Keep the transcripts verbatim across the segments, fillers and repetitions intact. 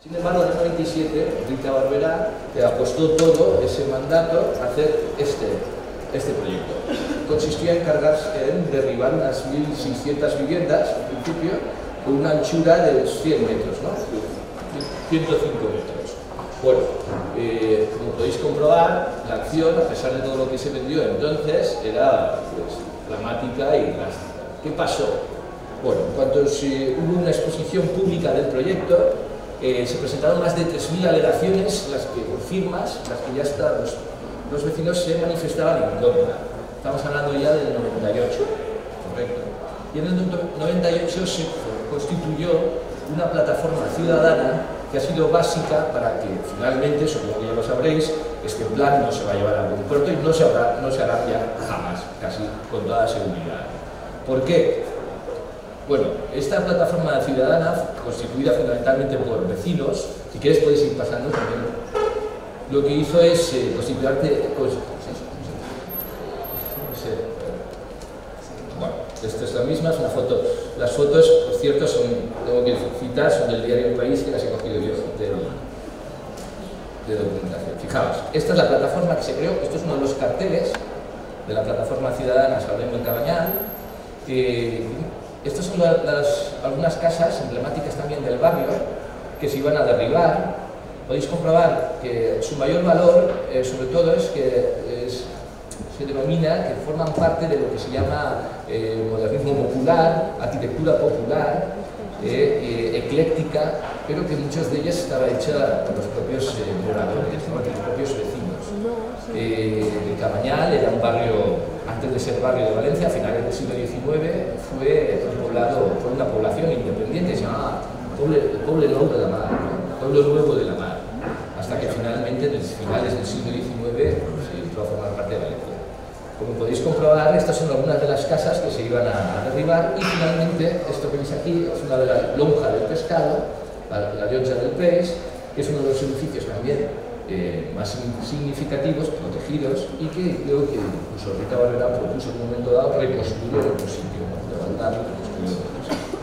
Sin embargo, en el veintisiete, Rita Barberá te apostó todo ese mandato a hacer este, este proyecto. Consistía en cargarse, en derribar unas mil seiscientas viviendas, en principio, con una anchura de cien metros, ¿no? ciento cinco metros. Bueno, eh, como podéis comprobar, la acción, a pesar de todo lo que se vendió entonces, era pues, dramática y drástica. ¿Qué pasó? Bueno, en cuanto se, hubo una exposición pública del proyecto, Eh, se presentaron más de tres mil alegaciones, las que por firmas, las que ya está, los, los vecinos se manifestaban en contra. Estamos hablando ya del noventa y ocho, correcto. Y en el noventa y ocho se constituyó una plataforma ciudadana que ha sido básica para que finalmente, supongo que ya lo sabréis, este plan no se va a llevar a buen puerto y no se hará, no se hará ya jamás, casi con toda seguridad. ¿Por qué? Bueno, esta plataforma ciudadana, constituida fundamentalmente por vecinos, si quieres podéis ir pasando también, lo que hizo es eh, constituirte... Pues, bueno, esta es la misma, es una foto. Las fotos, por cierto, son, tengo que citar, son del diario El País, que las he cogido yo de, de documentación. Fijaos, esta es la plataforma que se creó, esto es uno de los carteles de la plataforma ciudadana Salvem El Cabanyal. Eh, Estas son las, las, algunas casas emblemáticas también del barrio que se iban a derribar. Podéis comprobar que su mayor valor, eh, sobre todo, es que es, se denomina que forman parte de lo que se llama eh, modernismo popular, arquitectura popular, eh, eh, ecléctica, pero que muchas de ellas estaba hecha por los propios eh, moradores, ¿no? Por los propios vecinos. Eh, el Cabanyal era un barrio... Antes de ser barrio de Valencia, a finales del siglo diecinueve, fue poblado por una población independiente, se llamaba el Poble Nou de la Mar, Pueblo Nuevo de la Mar, hasta que finalmente, en finales del siglo diecinueve, se entró a formar parte de Valencia. Como podéis comprobar, estas son algunas de las casas que se iban a derribar y finalmente, esto que veis aquí, es una de las lonjas del pescado, la, la Llotja del Pez, que es uno de los edificios también Eh, más significativos, protegidos, y que creo que incluso Rita Barberá propuso en un momento dado reconstruir en otro sitio, levantarlo, reconstruir en otro sitio.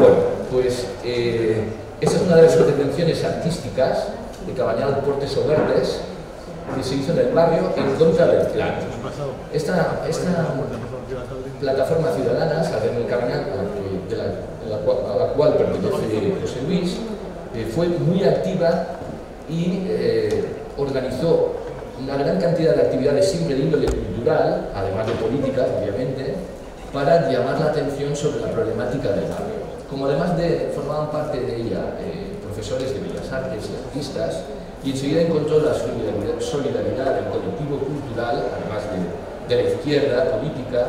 Bueno, pues eh, esta es una de las intervenciones artísticas de Cabanyal Portes Obertes que se hizo en el barrio en contra del plan. Esta, esta plataforma ciudadana, Salvem El Cabanyal, de la, de la cual, a la cual pertenece José Luis, eh, fue muy activa y eh, organizó una gran cantidad de actividades siempre de índole cultural, además de políticas, obviamente, para llamar la atención sobre la problemática del barrio. Como además de, formaban parte de ella eh, profesores de bellas artes y artistas, y enseguida encontró la solidaridad, solidaridad del colectivo cultural, además de, de la izquierda política,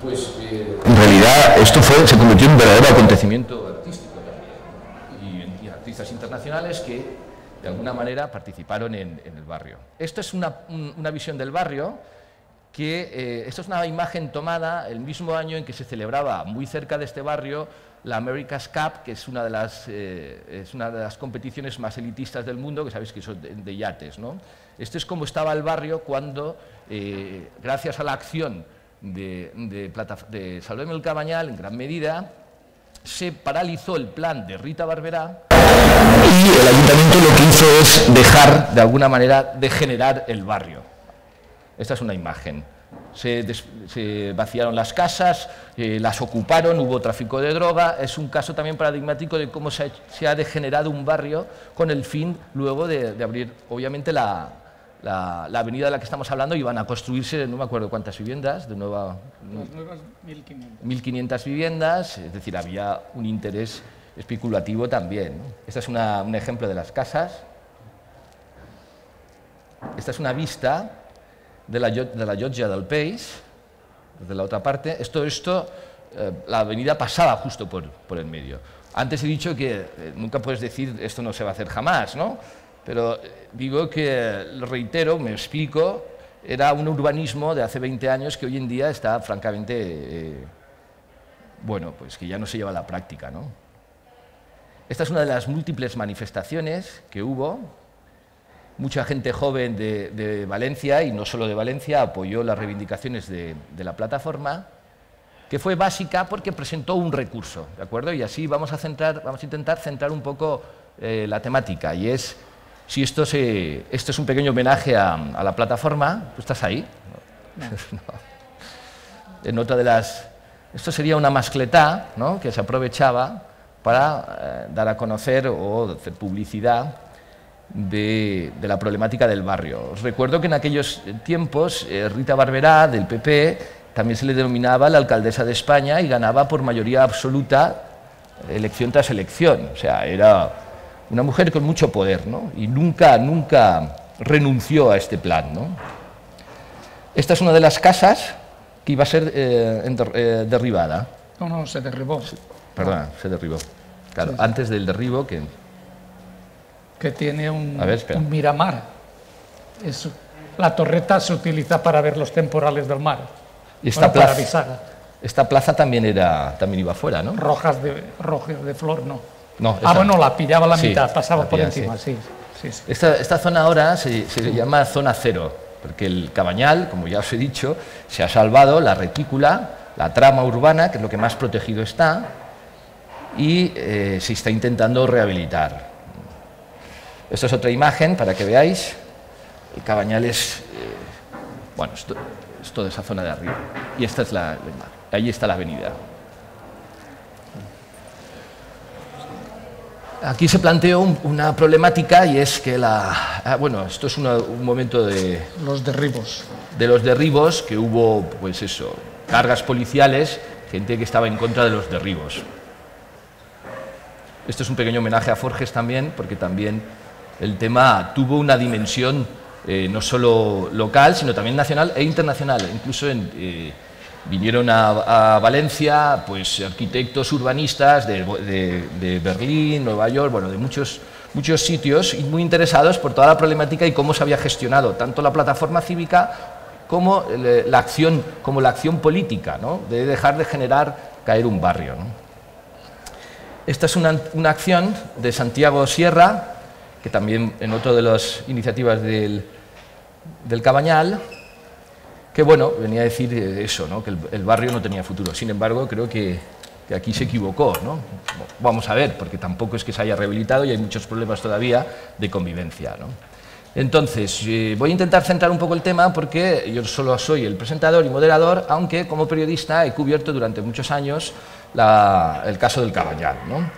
pues... Eh, en realidad esto fue, se convirtió en un verdadero acontecimiento artístico también, y, y artistas internacionales que de alguna manera participaron en, en el barrio. Esto es una, una visión del barrio, que eh, esto es una imagen tomada el mismo año en que se celebraba muy cerca de este barrio la America's Cup, que es una de las, eh, es una de las competiciones más elitistas del mundo, que sabéis que son de, de yates, ¿no? Este es como estaba el barrio cuando, eh, gracias a la acción de, de, Plata, de Salvem El Cabanyal, en gran medida, se paralizó el plan de Rita Barberá y el ayuntamiento lo que hizo es dejar, de alguna manera, de generar el barrio. Esta es una imagen. Se, des, se vaciaron las casas, eh, las ocuparon, hubo tráfico de droga. Es un caso también paradigmático de cómo se ha, se ha degenerado un barrio con el fin luego de, de abrir, obviamente, la, la, la avenida de la que estamos hablando. Iban a construirse, no me acuerdo cuántas viviendas, de nueva... Las nuevas mil quinientas viviendas, es decir, había un interés especulativo también, ¿no? Este es una, un ejemplo de las casas. Esta es una vista de la, de la Llotja del País, desde la otra parte. Esto, esto eh, la avenida pasaba justo por, por el medio. Antes he dicho que eh, nunca puedes decir esto no se va a hacer jamás, ¿no? Pero eh, digo que, lo reitero, me explico, era un urbanismo de hace veinte años que hoy en día está francamente, eh, bueno, pues que ya no se lleva a la práctica, ¿no? Esta es una de las múltiples manifestaciones que hubo. Mucha gente joven de, de Valencia, y no solo de Valencia, apoyó las reivindicaciones de, de la plataforma, que fue básica porque presentó un recurso, ¿de acuerdo? Y así vamos a, centrar, vamos a intentar centrar un poco eh, la temática y es, si esto, se, esto es un pequeño homenaje a, a la plataforma, ¿tú estás ahí? No. No. En otra de las... Esto sería una mascletá, ¿no?, que se aprovechaba para eh, dar a conocer o hacer publicidad de, de la problemática del barrio. Os recuerdo que en aquellos tiempos eh, Rita Barberá, del P P, también se le denominaba la alcaldesa de España y ganaba por mayoría absoluta elección tras elección. O sea, era una mujer con mucho poder, ¿no?, y nunca, nunca renunció a este plan, ¿no? Esta es una de las casas que iba a ser eh, enter, eh, derribada. No, no, se derribó. Sí, perdona, no. se derribó. Claro, sí, sí. Antes del derribo que... Que tiene un, a ver, un miramar. Es, la torreta se utiliza para ver los temporales del mar. Y esta, bueno, plaza, para avisar. Esta plaza también era también iba afuera, ¿no? Rojas de, rojas de flor, no. no ah, bueno, la pillaba la sí, mitad, pasaba la por pilla, encima, sí. sí, sí, sí. Esta, esta zona ahora se, se llama zona cero. Porque el Cabanyal, como ya os he dicho, se ha salvado la retícula, la trama urbana, que es lo que más protegido está, y eh, se está intentando rehabilitar. Esta es otra imagen para que veáis. El Cabanyal es, eh, bueno, es, to es toda esa zona de arriba. Y esta es la, la ahí está la avenida. Aquí se planteó un, una problemática y es que la... Ah, bueno, esto es una, un momento de... Los derribos. De los derribos, que hubo, pues eso, cargas policiales, gente que estaba en contra de los derribos. Esto es un pequeño homenaje a Forges también, porque también el tema tuvo una dimensión eh, no solo local, sino también nacional e internacional. Incluso en... Eh, Vinieron a, a Valencia pues arquitectos urbanistas de, de, de Berlín, Nueva York, bueno, de muchos, muchos sitios, y muy interesados por toda la problemática y cómo se había gestionado tanto la plataforma cívica como la acción, como la acción política, ¿no?, de dejar de generar caer un barrio, ¿no? Esta es una, una acción de Santiago Sierra, que también en otra de las iniciativas del, del Cabanyal, que bueno, venía a decir eso, ¿no?, que el, el barrio no tenía futuro. Sin embargo, creo que, que aquí se equivocó, ¿no? Vamos a ver, porque tampoco es que se haya rehabilitado y hay muchos problemas todavía de convivencia, ¿no? Entonces, eh, voy a intentar centrar un poco el tema porque yo solo soy el presentador y moderador, aunque como periodista he cubierto durante muchos años la, el caso del Cabanyal, ¿no?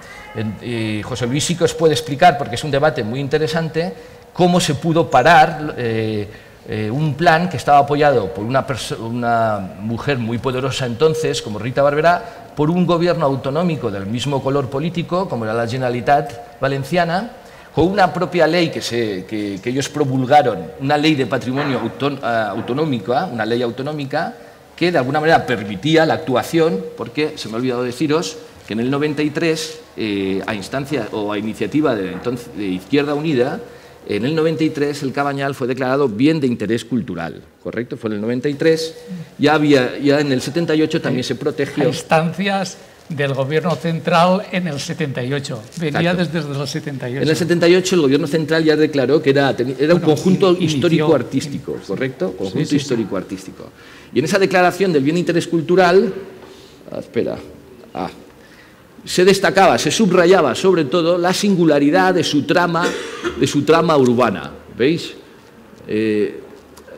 Eh, José Luis sí que os puede explicar, porque es un debate muy interesante, cómo se pudo parar... Eh, Eh, un plan que estaba apoyado por una, una mujer muy poderosa entonces, como Rita Barberá, por un gobierno autonómico del mismo color político, como era la Generalitat Valenciana, con una propia ley que, se, que, que ellos promulgaron, una ley de patrimonio auton, uh, autonómica, una ley autonómica, que de alguna manera permitía la actuación, porque se me ha olvidado deciros que en el noventa y tres, eh, a instancia o a iniciativa de, entonces, de Izquierda Unida, en el noventa y tres el Cabanyal fue declarado bien de interés cultural, ¿correcto? Fue en el noventa y tres, ya, había, ya en el setenta y ocho también se protegió. A instancias del gobierno central en el setenta y ocho, venía desde, desde el setenta y ocho. En el setenta y ocho el gobierno central ya declaró que era, era bueno, un conjunto histórico-artístico, ¿correcto? Conjunto sí, sí, histórico-artístico. Y en esa declaración del bien de interés cultural, ah, espera, ah, se destacaba, se subrayaba sobre todo la singularidad de su trama, de su trama urbana, ¿veis? Eh,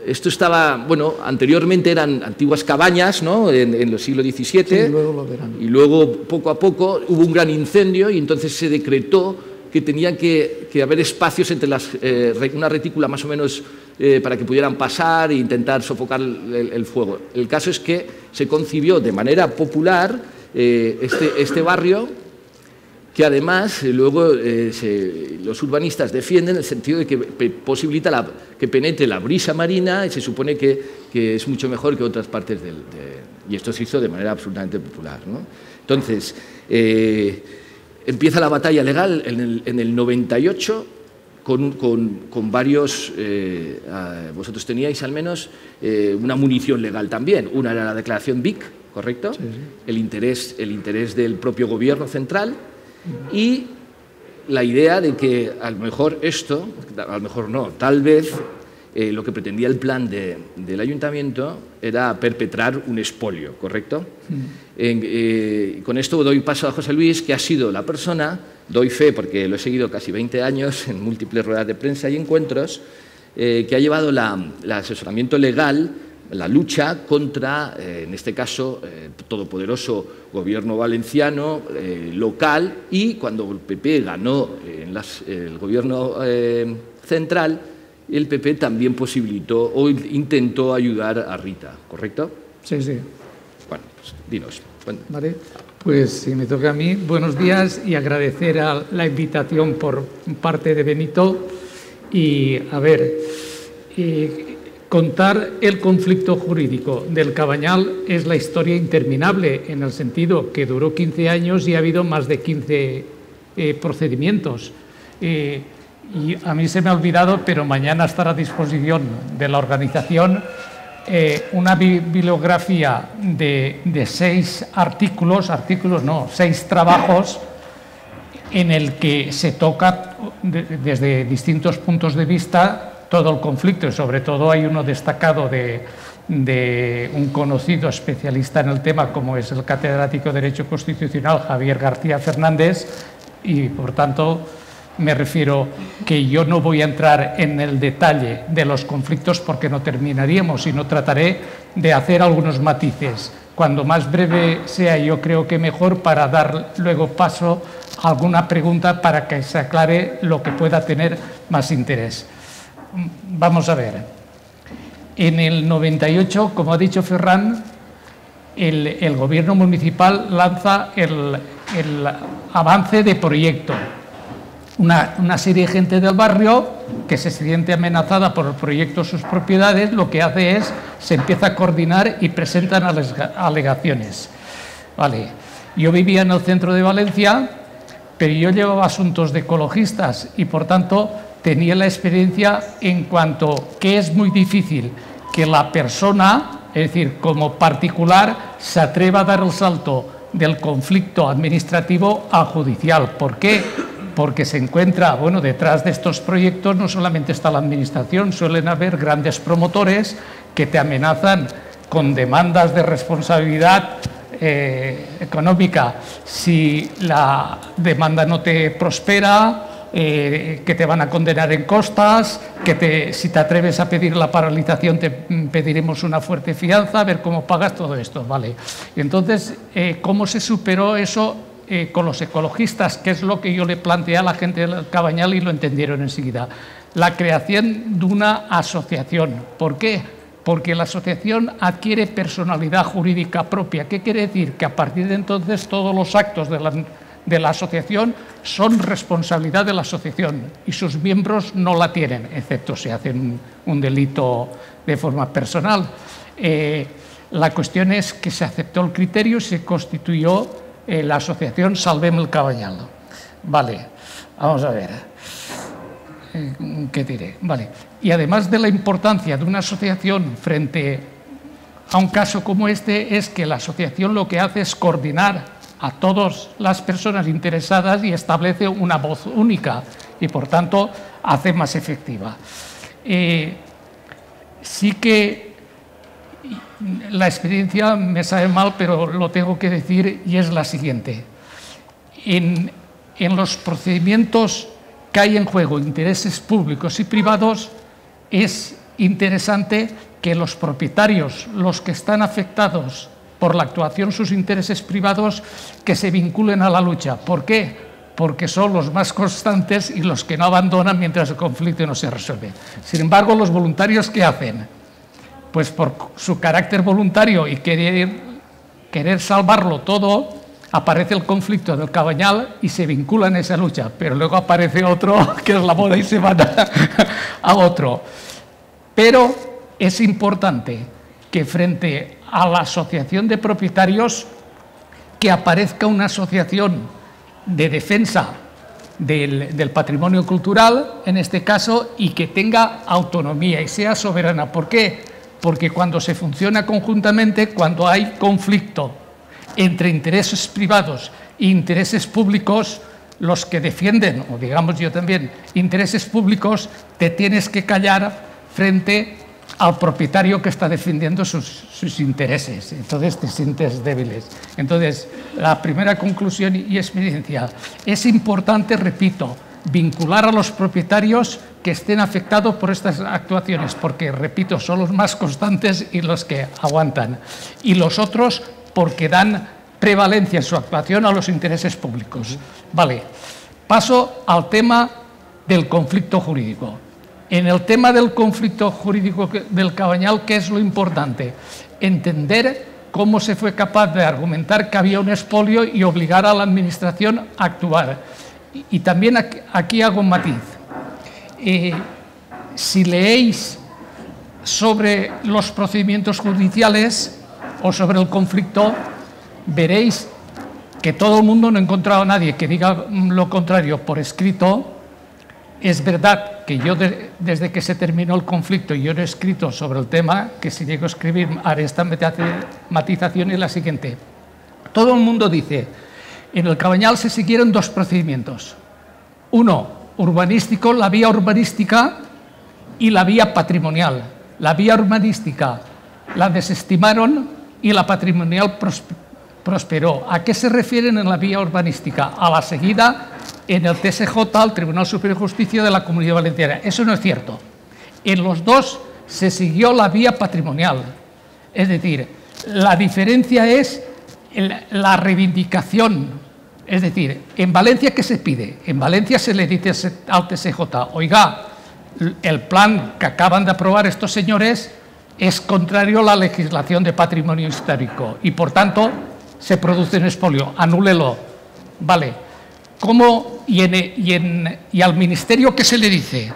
esto estaba, bueno, anteriormente eran antiguas cabañas, ¿no?, en, en el siglo diecisiete, sí, luego lo verán. Y luego poco a poco hubo un gran incendio y entonces se decretó que tenían que, que haber espacios entre las, eh, una retícula más o menos eh, para que pudieran pasar e intentar sofocar el, el fuego. El caso es que se concibió de manera popular Este, este barrio, que además luego eh, se, los urbanistas defienden en el sentido de que pe, posibilita la, que penetre la brisa marina y se supone que, que es mucho mejor que otras partes del... De, y esto se hizo de manera absolutamente popular, ¿no? Entonces, eh, empieza la batalla legal en el, en el noventa y ocho con, con, con varios... Eh, vosotros teníais al menos eh, una munición legal también. Una era la declaración B I C, ¿correcto? Sí, sí. El interés, el interés del propio gobierno central y la idea de que a lo mejor esto, a lo mejor no, tal vez eh, lo que pretendía el plan de, del ayuntamiento era perpetrar un expolio, ¿correcto? Sí. Eh, eh, con esto doy paso a José Luis, que ha sido la persona, doy fe porque lo he seguido casi veinte años en múltiples ruedas de prensa y encuentros, eh, que ha llevado el asesoramiento legal, la lucha contra, eh, en este caso, eh, todopoderoso gobierno valenciano, eh, local, y cuando el P P ganó eh, en las, eh, el gobierno eh, central, el P P también posibilitó o intentó ayudar a Rita, ¿correcto? Sí, sí. Bueno, pues, dinos. Vale, pues si me toca a mí, buenos días y agradecer a la invitación por parte de Benito y, a ver... Y, contar el conflicto jurídico del Cabanyal es la historia interminable, en el sentido que duró quince años y ha habido más de quince eh, procedimientos. Eh, y a mí se me ha olvidado, pero mañana estará a disposición de la organización eh, una bibliografía de, de seis artículos, artículos no, seis trabajos, en el que se toca de, desde distintos puntos de vista todo el conflicto, y sobre todo hay uno destacado de, de un conocido especialista en el tema, como es el catedrático de Derecho Constitucional Javier García Fernández, y por tanto me refiero que yo no voy a entrar en el detalle de los conflictos porque no terminaríamos, sino trataré de hacer algunos matices. Cuando más breve sea, yo creo que mejor, para dar luego paso a alguna pregunta para que se aclare lo que pueda tener más interés. Vamos a ver, en el noventa y ocho, como ha dicho Ferran, el, el gobierno municipal lanza el, el avance de proyecto. Una, una serie de gente del barrio que se siente amenazada por el proyecto de sus propiedades, lo que hace es, se empieza a coordinar y presentan alegaciones. Vale. Yo vivía en el centro de Valencia, pero yo llevaba asuntos de ecologistas y, por tanto, tenía la experiencia en cuanto que es muy difícil que la persona, es decir, como particular, se atreva a dar el salto del conflicto administrativo al judicial. ¿Por qué? Porque se encuentra, bueno, detrás de estos proyectos no solamente está la administración, suelen haber grandes promotores que te amenazan con demandas de responsabilidad eh, económica. Si la demanda no te prospera, Eh, que te van a condenar en costas, que te, si te atreves a pedir la paralización te pediremos una fuerte fianza, a ver cómo pagas todo esto, ¿vale? Entonces, eh, ¿cómo se superó eso eh, con los ecologistas? Que es lo que yo le planteé a la gente del Cabanyal y lo entendieron enseguida. La creación de una asociación. ¿Por qué? Porque la asociación adquiere personalidad jurídica propia. ¿Qué quiere decir? Que a partir de entonces todos los actos de la de la asociación son responsabilidad de la asociación y sus miembros no la tienen, excepto si hacen un, un delito de forma personal. Eh, la cuestión es que se aceptó el criterio y se constituyó eh, la asociación Salvem El Cabanyal. Vale, vamos a ver, eh, ¿qué diré? Vale. Y además de la importancia de una asociación frente a un caso como este, es que la asociación lo que hace es coordinar a todas las personas interesadas y establece una voz única y, por tanto, hace más efectiva. Eh, sí que la experiencia me sabe mal, pero lo tengo que decir, y es la siguiente. En, en los procedimientos que hay en juego, intereses públicos y privados, es interesante que los propietarios, los que están afectados por la actuación, sus intereses privados, que se vinculen a la lucha. ¿Por qué? Porque son los más constantes y los que no abandonan mientras el conflicto no se resuelve. Sin embargo, los voluntarios, ¿qué hacen? Pues por su carácter voluntario y querer, querer salvarlo todo, aparece el conflicto del Cabanyal y se vinculan a esa lucha, pero luego aparece otro, que es la boda, y se van a, a otro. Pero es importante que frente a la asociación de propietarios, que aparezca una asociación de defensa del, del patrimonio cultural, en este caso, y que tenga autonomía y sea soberana. ¿Por qué? Porque cuando se funciona conjuntamente, cuando hay conflicto entre intereses privados e intereses públicos, los que defienden, o digamos yo también, intereses públicos, te tienes que callar frente al propietario que está defendiendo sus, sus intereses. Entonces te sientes débiles. Entonces, la primera conclusión y experiencia. Es importante, repito, vincular a los propietarios que estén afectados por estas actuaciones, porque, repito, son los más constantes y los que aguantan. Y los otros porque dan prevalencia en su actuación a los intereses públicos. Vale, paso al tema del conflicto jurídico. En el tema del conflicto jurídico del Cabanyal, ¿qué es lo importante? Entender cómo se fue capaz de argumentar que había un expolio y obligar a la Administración a actuar. Y también aquí hago un matiz. Eh, si leéis sobre los procedimientos judiciales o sobre el conflicto, veréis que todo el mundo, no he encontrado a nadie que diga lo contrario por escrito. Es verdad que yo, de, desde que se terminó el conflicto, yo no he escrito sobre el tema, que si llego a escribir haré esta matización y la siguiente. Todo el mundo dice, en el Cabanyal se siguieron dos procedimientos. Uno, urbanístico, la vía urbanística y la vía patrimonial. La vía urbanística la desestimaron y la patrimonial prosperó. ¿A qué se refieren en la vía urbanística? A la seguida en el T S J, el Tribunal Superior de Justicia de la Comunidad Valenciana. Eso no es cierto. En los dos se siguió la vía patrimonial. Es decir, la diferencia es la reivindicación. Es decir, en Valencia, ¿qué se pide? En Valencia se le dice al T S J, oiga, el plan que acaban de aprobar estos señores es contrario a la legislación de patrimonio histórico y, por tanto, se produce un expolio, anúlelo. Vale. ¿Cómo? Y, en, y, en, ¿Y al Ministerio qué se le dice?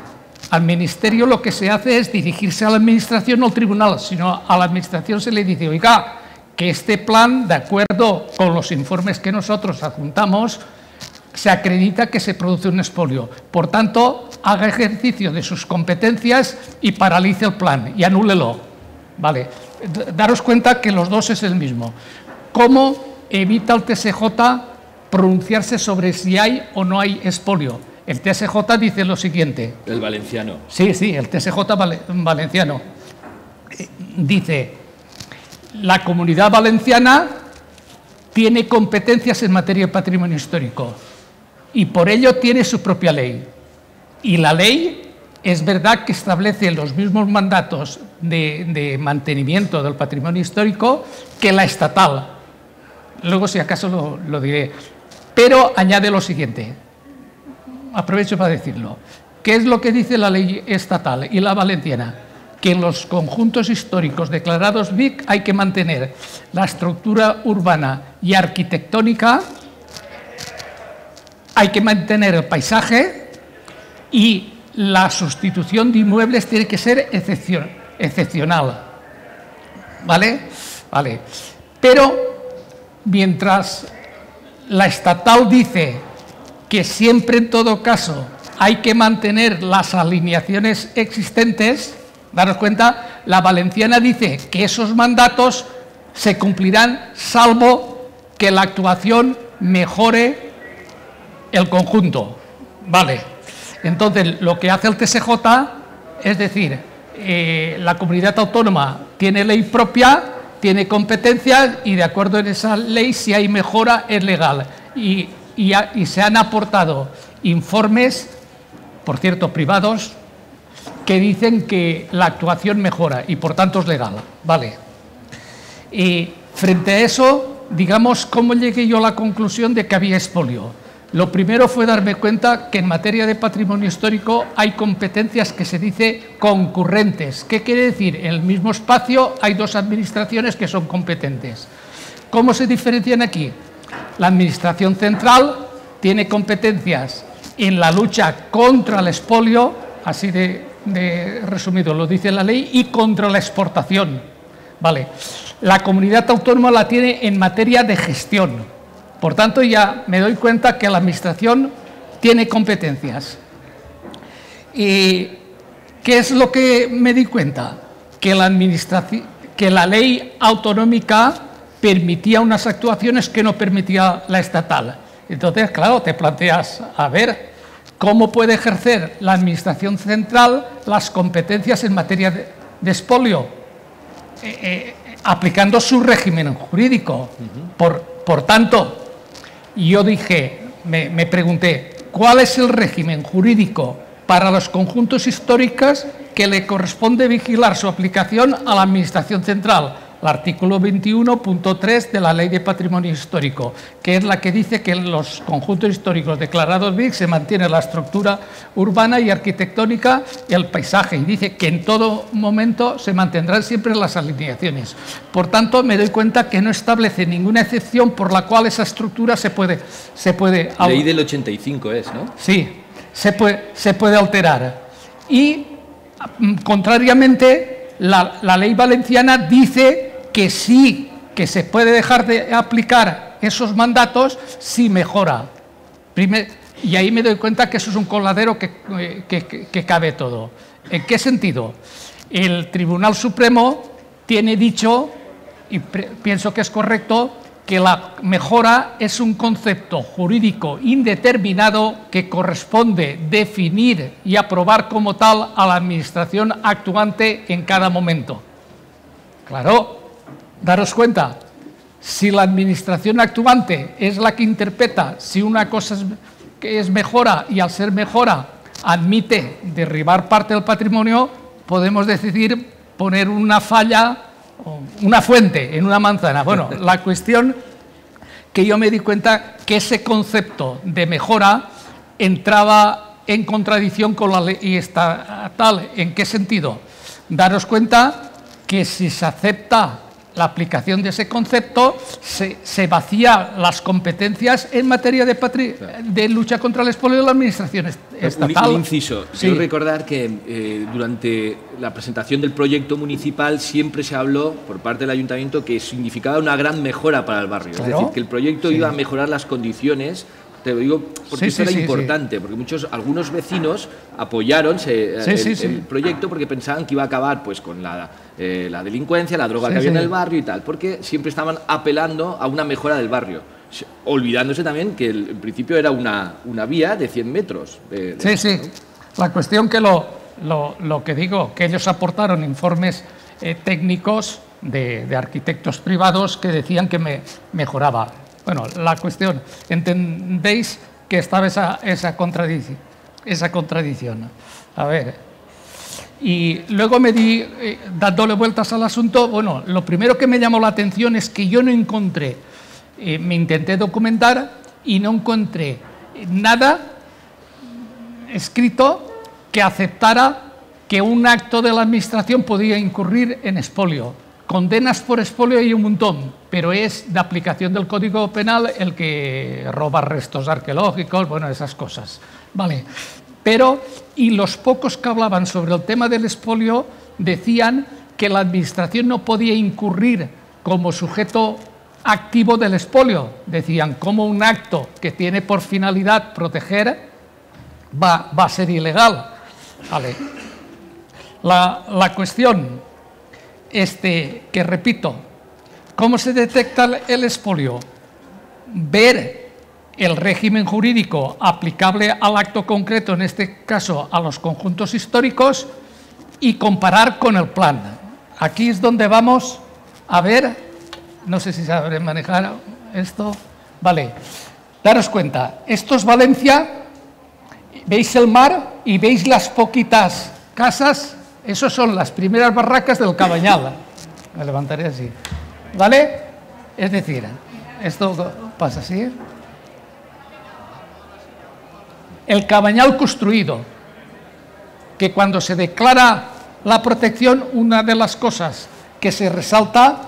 Al Ministerio lo que se hace es dirigirse a la Administración, no al Tribunal, sino a la Administración se le dice, oiga, que este plan, de acuerdo con los informes que nosotros adjuntamos, se acredita que se produce un expolio. Por tanto, haga ejercicio de sus competencias y paralice el plan y anúlelo. Vale. Daros cuenta que los dos es el mismo. ¿Cómo evita el T S J pronunciarse sobre si hay o no hay expolio? El T S J dice lo siguiente. El valenciano. Sí, sí, el T S J vale, valenciano. Dice, la Comunidad Valenciana tiene competencias en materia de patrimonio histórico y por ello tiene su propia ley. Y la ley es verdad que establece los mismos mandatos de, de mantenimiento del patrimonio histórico que la estatal. Luego, si acaso, lo, lo diré. Pero añade lo siguiente, aprovecho para decirlo. ¿Qué es lo que dice la ley estatal y la valenciana? Que en los conjuntos históricos declarados B I C hay que mantener la estructura urbana y arquitectónica, hay que mantener el paisaje y la sustitución de inmuebles tiene que ser excepcion- excepcional. ¿Vale? Vale. Pero mientras la estatal dice que siempre en todo caso hay que mantener las alineaciones existentes, daros cuenta, la valenciana dice que esos mandatos se cumplirán salvo que la actuación mejore el conjunto. Vale. Entonces, lo que hace el T S J es decir, eh, la comunidad autónoma tiene ley propia, tiene competencias y de acuerdo en esa ley si hay mejora es legal y, y, a, y se han aportado informes, por cierto privados, que dicen que la actuación mejora y por tanto es legal, vale. Y frente a eso, digamos, ¿cómo llegué yo a la conclusión de que había expolio? Lo primero fue darme cuenta que en materia de patrimonio histórico hay competencias que se dice concurrentes. ¿Qué quiere decir? En el mismo espacio hay dos administraciones que son competentes. ¿Cómo se diferencian aquí? La administración central tiene competencias en la lucha contra el expolio, así de, de resumido lo dice la ley, y contra la exportación. Vale. La comunidad autónoma la tiene en materia de gestión. Por tanto, ya me doy cuenta que la Administración tiene competencias. ¿Y qué es lo que me di cuenta? Que la, administración, que la ley autonómica permitía unas actuaciones que no permitía la estatal. Entonces, claro, te planteas, a ver, ¿Cómo puede ejercer la Administración Central las competencias en materia de, de expolio? Eh, eh, aplicando su régimen jurídico. Por, por tanto, yo dije, me, me pregunté, ¿cuál es el régimen jurídico para los conjuntos históricos que le corresponde vigilar su aplicación a la Administración Central? El artículo veintiuno punto tres de la Ley de Patrimonio Histórico, que es la que dice que en los conjuntos históricos declarados B I C se mantiene la estructura urbana y arquitectónica y el paisaje, y dice que en todo momento se mantendrán siempre las alineaciones. Por tanto, me doy cuenta que no establece ninguna excepción por la cual esa estructura se puede... Se puede Ley del ochenta y cinco es, ¿no? Sí, se puede, se puede alterar. Y, contrariamente, la, la ley valenciana dice que sí, que se puede dejar de aplicar esos mandatos si mejora. Primer, y ahí me doy cuenta que eso es un coladero que, que, que, que cabe todo. ¿En qué sentido? El Tribunal Supremo tiene dicho, y pre, pienso que es correcto, que la mejora es un concepto jurídico indeterminado que corresponde definir y aprobar como tal a la administración actuante en cada momento. Claro. Daros cuenta, si la administración actuante es la que interpreta si una cosa es, que es mejora y al ser mejora admite derribar parte del patrimonio, podemos decidir poner una falla, una fuente en una manzana. Bueno, la cuestión que yo me di cuenta que ese concepto de mejora entraba en contradicción con la ley estatal. ¿En qué sentido? Daros cuenta que si se acepta la aplicación de ese concepto, se, se vacía las competencias en materia de, patri de lucha contra el expolio de la administración estatal. Un, un inciso, sí. Quiero recordar que eh, durante la presentación del proyecto municipal siempre se habló por parte del ayuntamiento que significaba una gran mejora para el barrio. Claro. Es decir, que el proyecto sí. iba a mejorar las condiciones. Te lo digo porque sí, eso sí, era sí, importante, sí. porque muchos, algunos vecinos apoyaron se, sí, el, sí, sí. el proyecto porque pensaban que iba a acabar pues con la, eh, la delincuencia, la droga sí, que había sí. en el barrio y tal, porque siempre estaban apelando a una mejora del barrio, olvidándose también que el, en principio era una, una vía de cien metros. De, de, sí, ¿no? sí. La cuestión que lo, lo, lo que digo, que ellos aportaron informes eh, técnicos de, de arquitectos privados que decían que me, mejoraba. Bueno, la cuestión, ¿entendéis que estaba esa, esa, contradic- esa contradicción? A ver, y luego me di, eh, dándole vueltas al asunto, bueno, lo primero que me llamó la atención es que yo no encontré, eh, me intenté documentar y no encontré nada escrito que aceptara que un acto de la administración podía incurrir en expolio. Condenas por expolio hay un montón, pero es de aplicación del Código Penal el que roba restos arqueológicos, bueno, esas cosas, ¿vale? Pero, y los pocos que hablaban sobre el tema del expolio decían que la administración no podía incurrir como sujeto activo del expolio. Decían, como un acto que tiene por finalidad proteger va, va a ser ilegal, ¿vale? La, la cuestión... Este, que repito, ¿cómo se detecta el expolio? Ver el régimen jurídico aplicable al acto concreto, en este caso a los conjuntos históricos, y comparar con el plan. Aquí es donde vamos a ver, no sé si sabré manejar esto, vale, daros cuenta, esto es Valencia, veis el mar y veis las poquitas casas. Esas son las primeras barracas del Cabanyal. Me levantaré así. ¿Vale? Es decir, esto pasa así. El Cabanyal construido, que cuando se declara la protección, una de las cosas que se resalta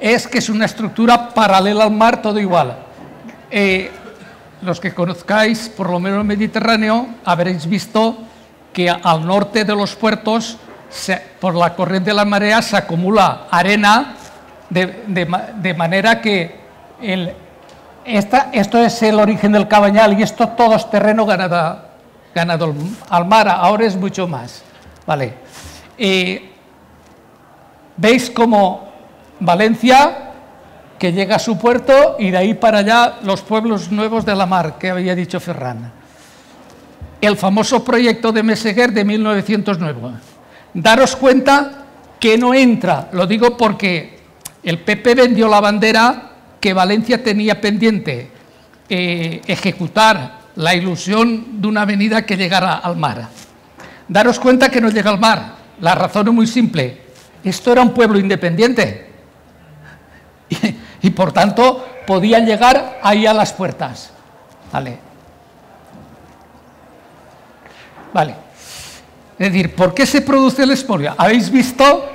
es que es una estructura paralela al mar, todo igual. Eh, los que conozcáis, por lo menos el Mediterráneo, habréis visto que al norte de los puertos, se, por la corriente de la marea, se acumula arena, de, de, de manera que el, esta, esto es el origen del Cabanyal, y esto todo es terreno ganado, ganado al mar, ahora es mucho más. Vale. Eh, Veis como Valencia, que llega a su puerto, y de ahí para allá los pueblos nuevos de la mar, que había dicho Ferran. el famoso proyecto de Meseguer de mil novecientos nueve. Daros cuenta que no entra, lo digo porque el P P vendió la bandera que Valencia tenía pendiente, eh, ejecutar la ilusión de una avenida que llegara al mar. Daros cuenta que no llega al mar, la razón es muy simple, esto era un pueblo independiente y, y por tanto podían llegar ahí a las puertas. Vale. Vale. Es decir, ¿por qué se produce el espolio? Habéis visto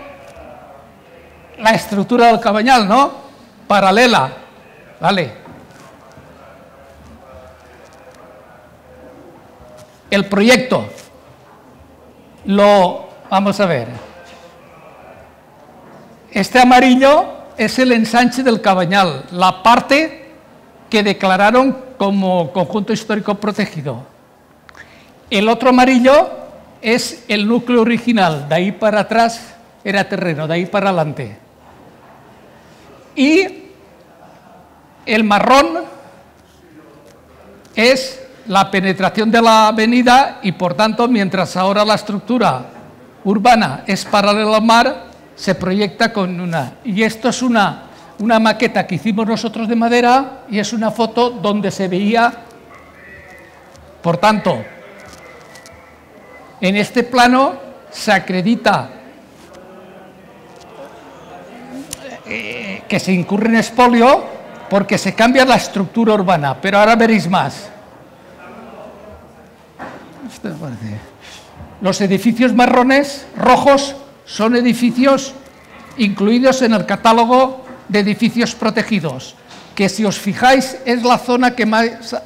la estructura del Cabanyal, ¿no? Paralela. Vale. El proyecto lo vamos a ver. Este amarillo es el ensanche del Cabanyal, la parte que declararon como conjunto histórico protegido. El otro amarillo es el núcleo original, de ahí para atrás era terreno, de ahí para adelante. Y el marrón es la penetración de la avenida y por tanto, mientras ahora la estructura urbana es paralela al mar, se proyecta con una... Y esto es una, una maqueta que hicimos nosotros de madera y es una foto donde se veía, por tanto... En este plano se acredita eh, que se incurre en expolio porque se cambia la estructura urbana, pero ahora veréis más. Los edificios marrones, rojos, son edificios incluidos en el catálogo de edificios protegidos, que si os fijáis es la zona que más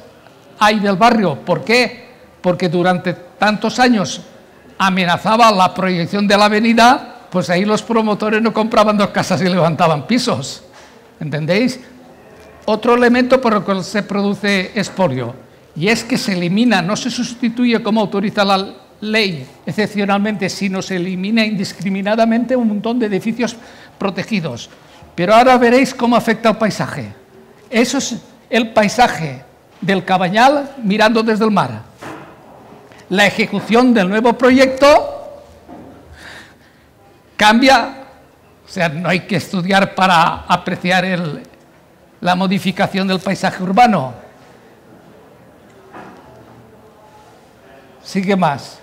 hay del barrio. ¿Por qué? Porque durante tantos años amenazaba la proyección de la avenida, pues ahí los promotores no compraban dos casas y levantaban pisos, ¿entendéis? Otro elemento por el cual se produce expolio, y es que se elimina, no se sustituye como autoriza la ley excepcionalmente, sino se elimina indiscriminadamente un montón de edificios protegidos. Pero ahora veréis cómo afecta al paisaje. Eso es el paisaje del Cabanyal mirando desde el mar. La ejecución del nuevo proyecto cambia, o sea, no hay que estudiar para apreciar el, la modificación del paisaje urbano. Sigue más.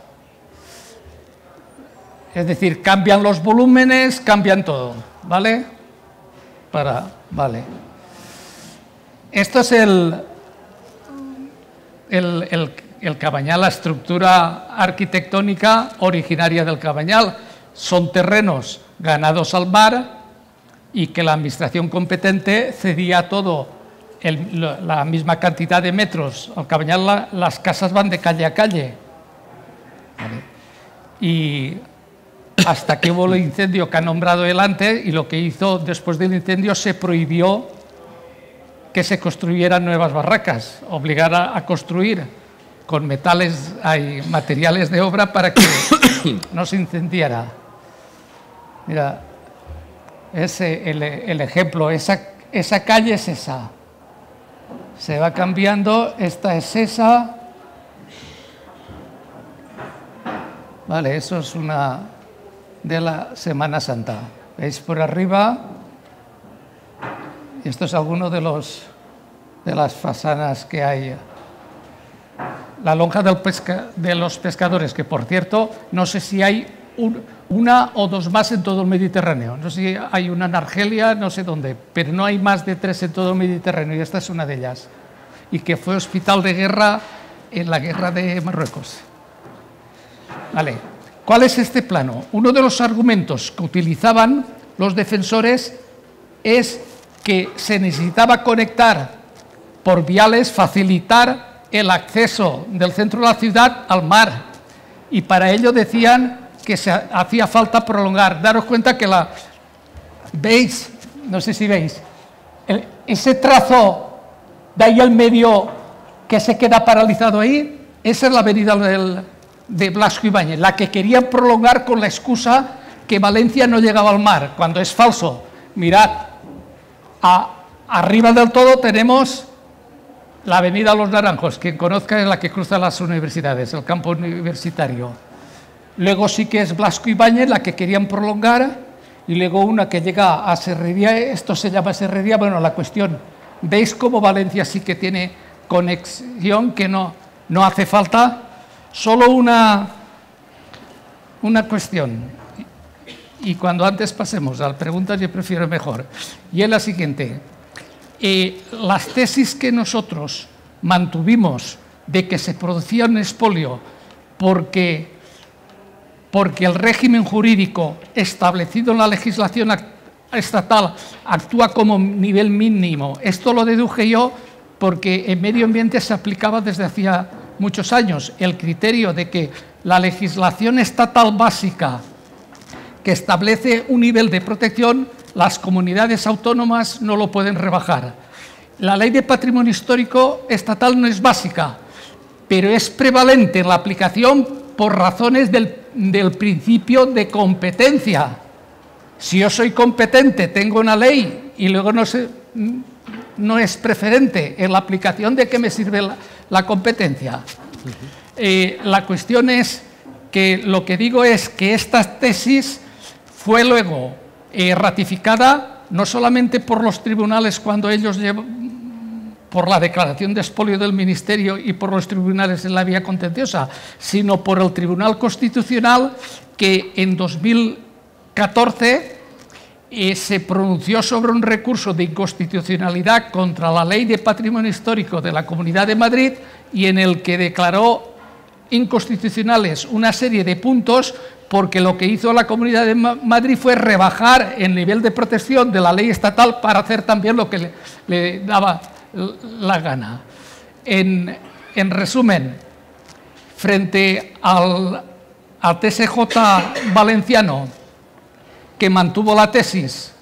Es decir, cambian los volúmenes, cambian todo, ¿vale? Para, vale. Esto es el... el, el El Cabanyal, la estructura arquitectónica originaria del Cabanyal, son terrenos ganados al mar y que la administración competente cedía todo, el, la misma cantidad de metros. Al Cabanyal la, las casas van de calle a calle. Vale. Y hasta que hubo el incendio que ha nombrado él antes, y lo que hizo después del incendio, se prohibió que se construyeran nuevas barracas, obligar a, a construir con metales, hay materiales de obra para que no se incendiara. Mira, ese, el, el ejemplo, esa, esa calle es esa. Se va cambiando, esta es esa. Vale, eso es una de la Semana Santa. ¿Veis por arriba? Y esto es alguno de los de las fasanas que hay. La lonja del pesca, de los pescadores, que por cierto, no sé si hay un, una o dos más en todo el Mediterráneo. No sé si hay una en Argelia, no sé dónde, pero no hay más de tres en todo el Mediterráneo, y esta es una de ellas. Y que fue hospital de guerra en la guerra de Marruecos. Vale. ¿Cuál es este plano? Uno de los argumentos que utilizaban los defensores es que se necesitaba conectar por viales, facilitar el acceso del centro de la ciudad al mar, y para ello decían que se hacía falta prolongar. Daros cuenta que la... ¿Veis? No sé si veis. El, ese trazo de ahí al medio que se queda paralizado ahí, esa es la avenida del, de Blasco Ibáñez, la que querían prolongar con la excusa que Valencia no llegaba al mar, cuando es falso. Mirad, a, arriba del todo tenemos La avenida Los Naranjos, quien conozca, es la que cruza las universidades, el campo universitario. Luego sí que es Blasco Ibáñez, la que querían prolongar, y luego una que llega a Serrería, esto se llama Serrería, bueno, la cuestión, veis cómo Valencia sí que tiene conexión, que no, no hace falta, solo una, una cuestión. Y cuando antes pasemos a las preguntas, yo prefiero mejor. Y es la siguiente. Eh, las tesis que nosotros mantuvimos de que se producía un expolio porque, porque el régimen jurídico establecido en la legislación act- estatal actúa como nivel mínimo. Esto lo deduje yo porque en medio ambiente se aplicaba desde hacía muchos años el criterio de que la legislación estatal básica que establece un nivel de protección, las comunidades autónomas no lo pueden rebajar. La ley de patrimonio histórico estatal no es básica, pero es prevalente en la aplicación por razones del, del principio de competencia. Si yo soy competente, tengo una ley y luego no, se, no es preferente en la aplicación, ¿de qué me sirve la, la competencia? Eh, la cuestión es que lo que digo es que esta tesis fue luego Eh, ratificada no solamente por los tribunales cuando ellos llevan, por la declaración de expolio del Ministerio y por los tribunales en la vía contenciosa, sino por el Tribunal Constitucional, que en dos mil catorce eh, se pronunció sobre un recurso de inconstitucionalidad contra la Ley de Patrimonio Histórico de la Comunidad de Madrid y en el que declaró inconstitucionales una serie de puntos porque lo que hizo la Comunidad de Madrid fue rebajar el nivel de protección de la ley estatal para hacer también lo que le, le daba la gana. En, en resumen, frente al, al T S J valenciano, que mantuvo la tesis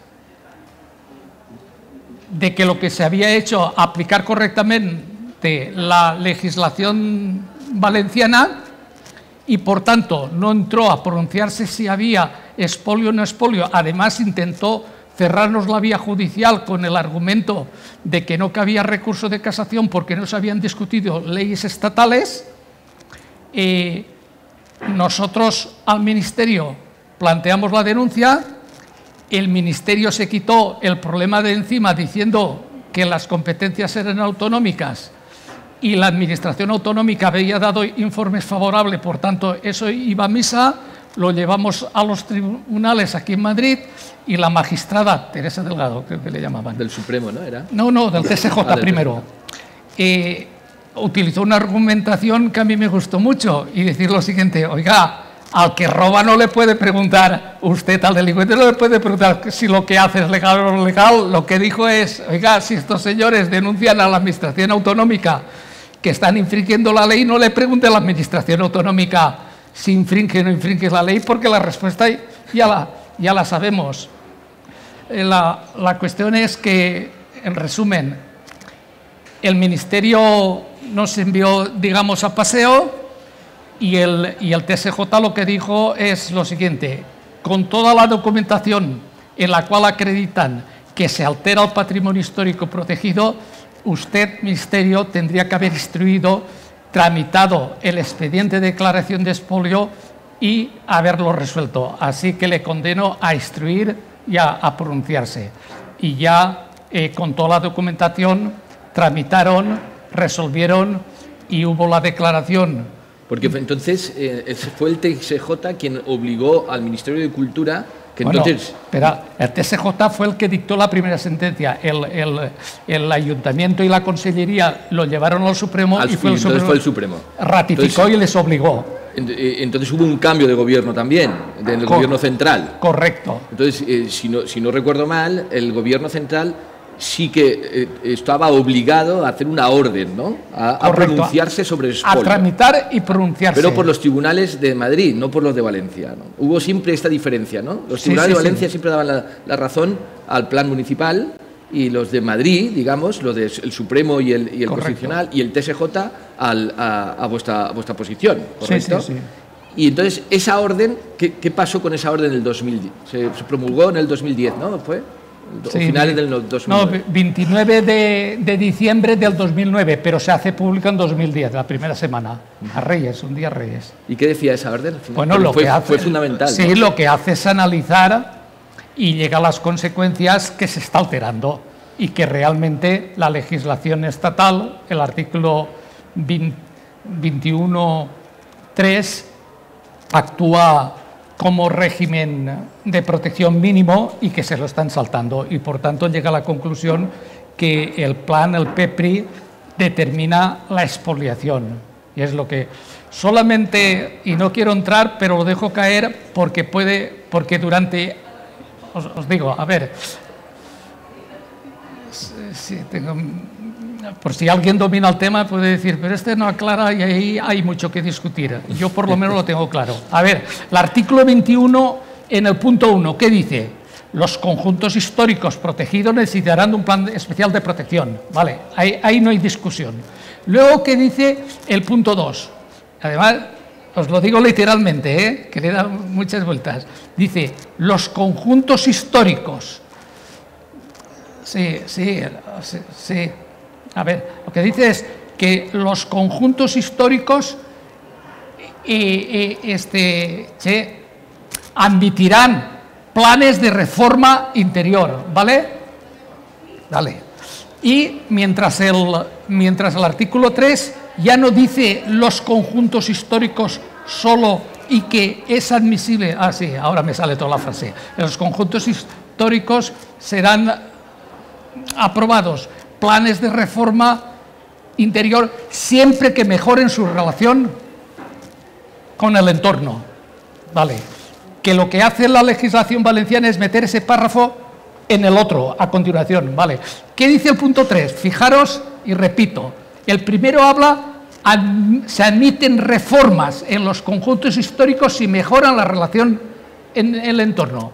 de que lo que se había hecho aplicar correctamente la legislación valenciana, y por tanto no entró a pronunciarse si había expolio o no expolio, además intentó cerrarnos la vía judicial con el argumento de que no cabía recurso de casación porque no se habían discutido leyes estatales, eh, nosotros al Ministerio planteamos la denuncia, el Ministerio se quitó el problema de encima diciendo que las competencias eran autonómicas y la Administración Autonómica había dado informes favorables, por tanto, eso iba a misa, lo llevamos a los tribunales aquí en Madrid y la magistrada, Teresa Delgado, creo que le llamaban. ¿Del Supremo, no era? No, no, del T S J ah, primero. Eh, utilizó una argumentación que a mí me gustó mucho y decir lo siguiente, oiga, al que roba no le puede preguntar, usted al delincuente no le puede preguntar si lo que hace es legal o no legal, lo que dijo es, oiga, si estos señores denuncian a la Administración Autonómica que están infringiendo la ley, no le pregunte a la Administración Autonómica si infringe o no infringe la ley, porque la respuesta ya la, ya la sabemos. La, la cuestión es que, en resumen, el Ministerio nos envió, digamos, a paseo y el, y el T S J lo que dijo es lo siguiente, con toda la documentación en la cual acreditan que se altera el patrimonio histórico protegido, usted, Ministerio, tendría que haber instruido, tramitado el expediente de declaración de expolio y haberlo resuelto. Así que le condeno a instruir y a, a pronunciarse. Y ya eh, con toda la documentación, tramitaron, resolvieron y hubo la declaración. Porque entonces eh, fue el T S J quien obligó al Ministerio de Cultura. Entonces, bueno, espera, el T S J fue el que dictó la primera sentencia, el, el, el ayuntamiento y la consellería lo llevaron al Supremo al, y fue el, Supremo, fue el Supremo. Ratificó entonces, y les obligó. Ent entonces hubo un cambio de gobierno también, del Cor gobierno central. Correcto. Entonces, eh, si, no, si no recuerdo mal, el gobierno central sí que eh, estaba obligado a hacer una orden, ¿no? A, a pronunciarse sobre expolio. A tramitar y pronunciarse. Pero por los tribunales de Madrid, no por los de Valencia, ¿no? Hubo siempre esta diferencia, ¿no? Los tribunales sí, sí, de Valencia sí. siempre daban la, la razón al plan municipal y los de Madrid, digamos, los del Supremo y el, y el Constitucional y el T S J al, a, a, vuestra, a vuestra posición, ¿correcto? Sí, sí, sí. Y entonces, esa orden, ¿qué, qué pasó con esa orden del dos mil diez? Se, se promulgó en el dos mil diez, ¿no? ¿Fue? sí, finales del dos mil nueve. No, veintinueve de, de diciembre del dos mil nueve, pero se hace pública en dos mil diez, la primera semana, a Reyes, un día a Reyes. ¿Y qué decía esa orden? Bueno, lo fue, que hace, fue fundamental. Sí, ¿no? Lo que hace es analizar y llegar a las consecuencias que se está alterando y que realmente la legislación estatal, el artículo veintiuno punto tres, actúa como régimen de protección mínimo y que se lo están saltando, y por tanto llega a la conclusión que el plan, el PEPRI, determina la expoliación, y es lo que solamente, y no quiero entrar, pero lo dejo caer porque puede, porque durante, os, os digo, a ver, si tengo, por si alguien domina el tema puede decir, pero este no aclara y ahí hay mucho que discutir. Yo por lo menos lo tengo claro. A ver, el artículo veintiuno en el punto uno, ¿qué dice? Los conjuntos históricos protegidos necesitarán un plan especial de protección. Vale, ahí, ahí no hay discusión. Luego, ¿qué dice el punto dos? Además, os lo digo literalmente, ¿eh? Que le da muchas vueltas. Dice, los conjuntos históricos. Sí, sí, sí, sí. A ver, lo que dice es que los conjuntos históricos eh, eh, este, che, admitirán planes de reforma interior, ¿vale? Dale. Y mientras el, mientras el artículo tres ya no dice los conjuntos históricos solo y que es admisible. Ah, sí, ahora me sale toda la frase. Los conjuntos históricos serán aprobados planes de reforma interior siempre que mejoren su relación con el entorno. Vale, que lo que hace la legislación valenciana es meter ese párrafo en el otro, a continuación, vale. ¿Qué dice el punto tres? Fijaros y repito, el primero habla, ad, se admiten reformas en los conjuntos históricos si mejoran la relación en el entorno.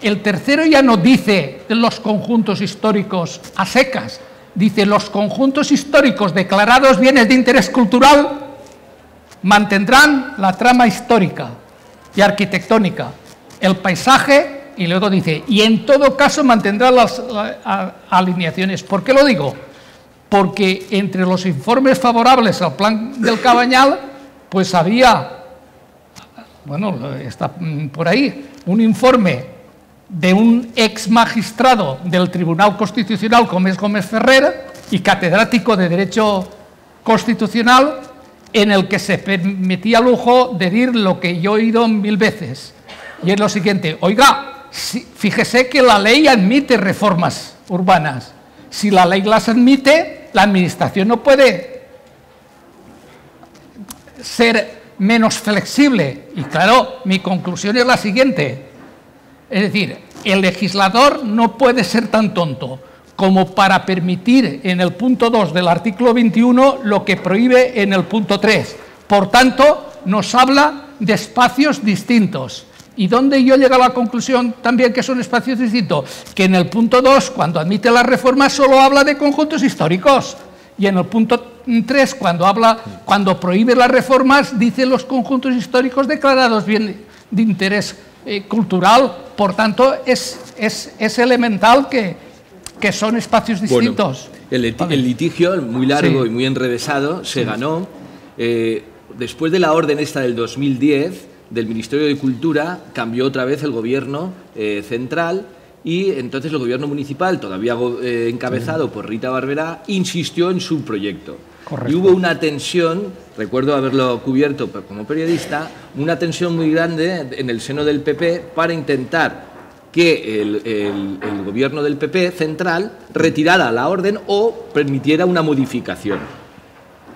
El tercero ya no dice los conjuntos históricos a secas, dice, los conjuntos históricos declarados bienes de interés cultural mantendrán la trama histórica y arquitectónica, el paisaje, y luego dice, y en todo caso mantendrán las alineaciones. ¿Por qué lo digo? Porque entre los informes favorables al plan del Cabanyal, pues había, bueno, está por ahí, un informe de un ex magistrado del Tribunal Constitucional, como es Gómez Ferrer, y catedrático de Derecho Constitucional, en el que se permitía lujo de decir lo que yo he oído mil veces. Y es lo siguiente, oiga, si, fíjese que la ley admite reformas urbanas. Si la ley las admite, la administración no puede ser menos flexible. Y claro, mi conclusión es la siguiente. Es decir, el legislador no puede ser tan tonto como para permitir en el punto dos del artículo veintiuno lo que prohíbe en el punto tres. Por tanto, nos habla de espacios distintos. Y donde yo llego a la conclusión también que son espacios distintos, que en el punto dos, cuando admite las reformas, solo habla de conjuntos históricos. Y en el punto tres, cuando habla, cuando prohíbe las reformas, dice los conjuntos históricos declarados bien de interés cultural, por tanto, es, es, es elemental que, que son espacios distintos. Bueno, el, liti el litigio, muy largo sí. y muy enrevesado, se sí. ganó. Eh, después de la orden esta del dos mil diez, del Ministerio de Cultura, cambió otra vez el gobierno eh, central, y entonces el gobierno municipal, todavía eh, encabezado sí. por Rita Barberá, insistió en su proyecto. Correcto. Y hubo una tensión, recuerdo haberlo cubierto como periodista, una tensión muy grande en el seno del P P para intentar que el, el, el gobierno del P P central retirara la orden o permitiera una modificación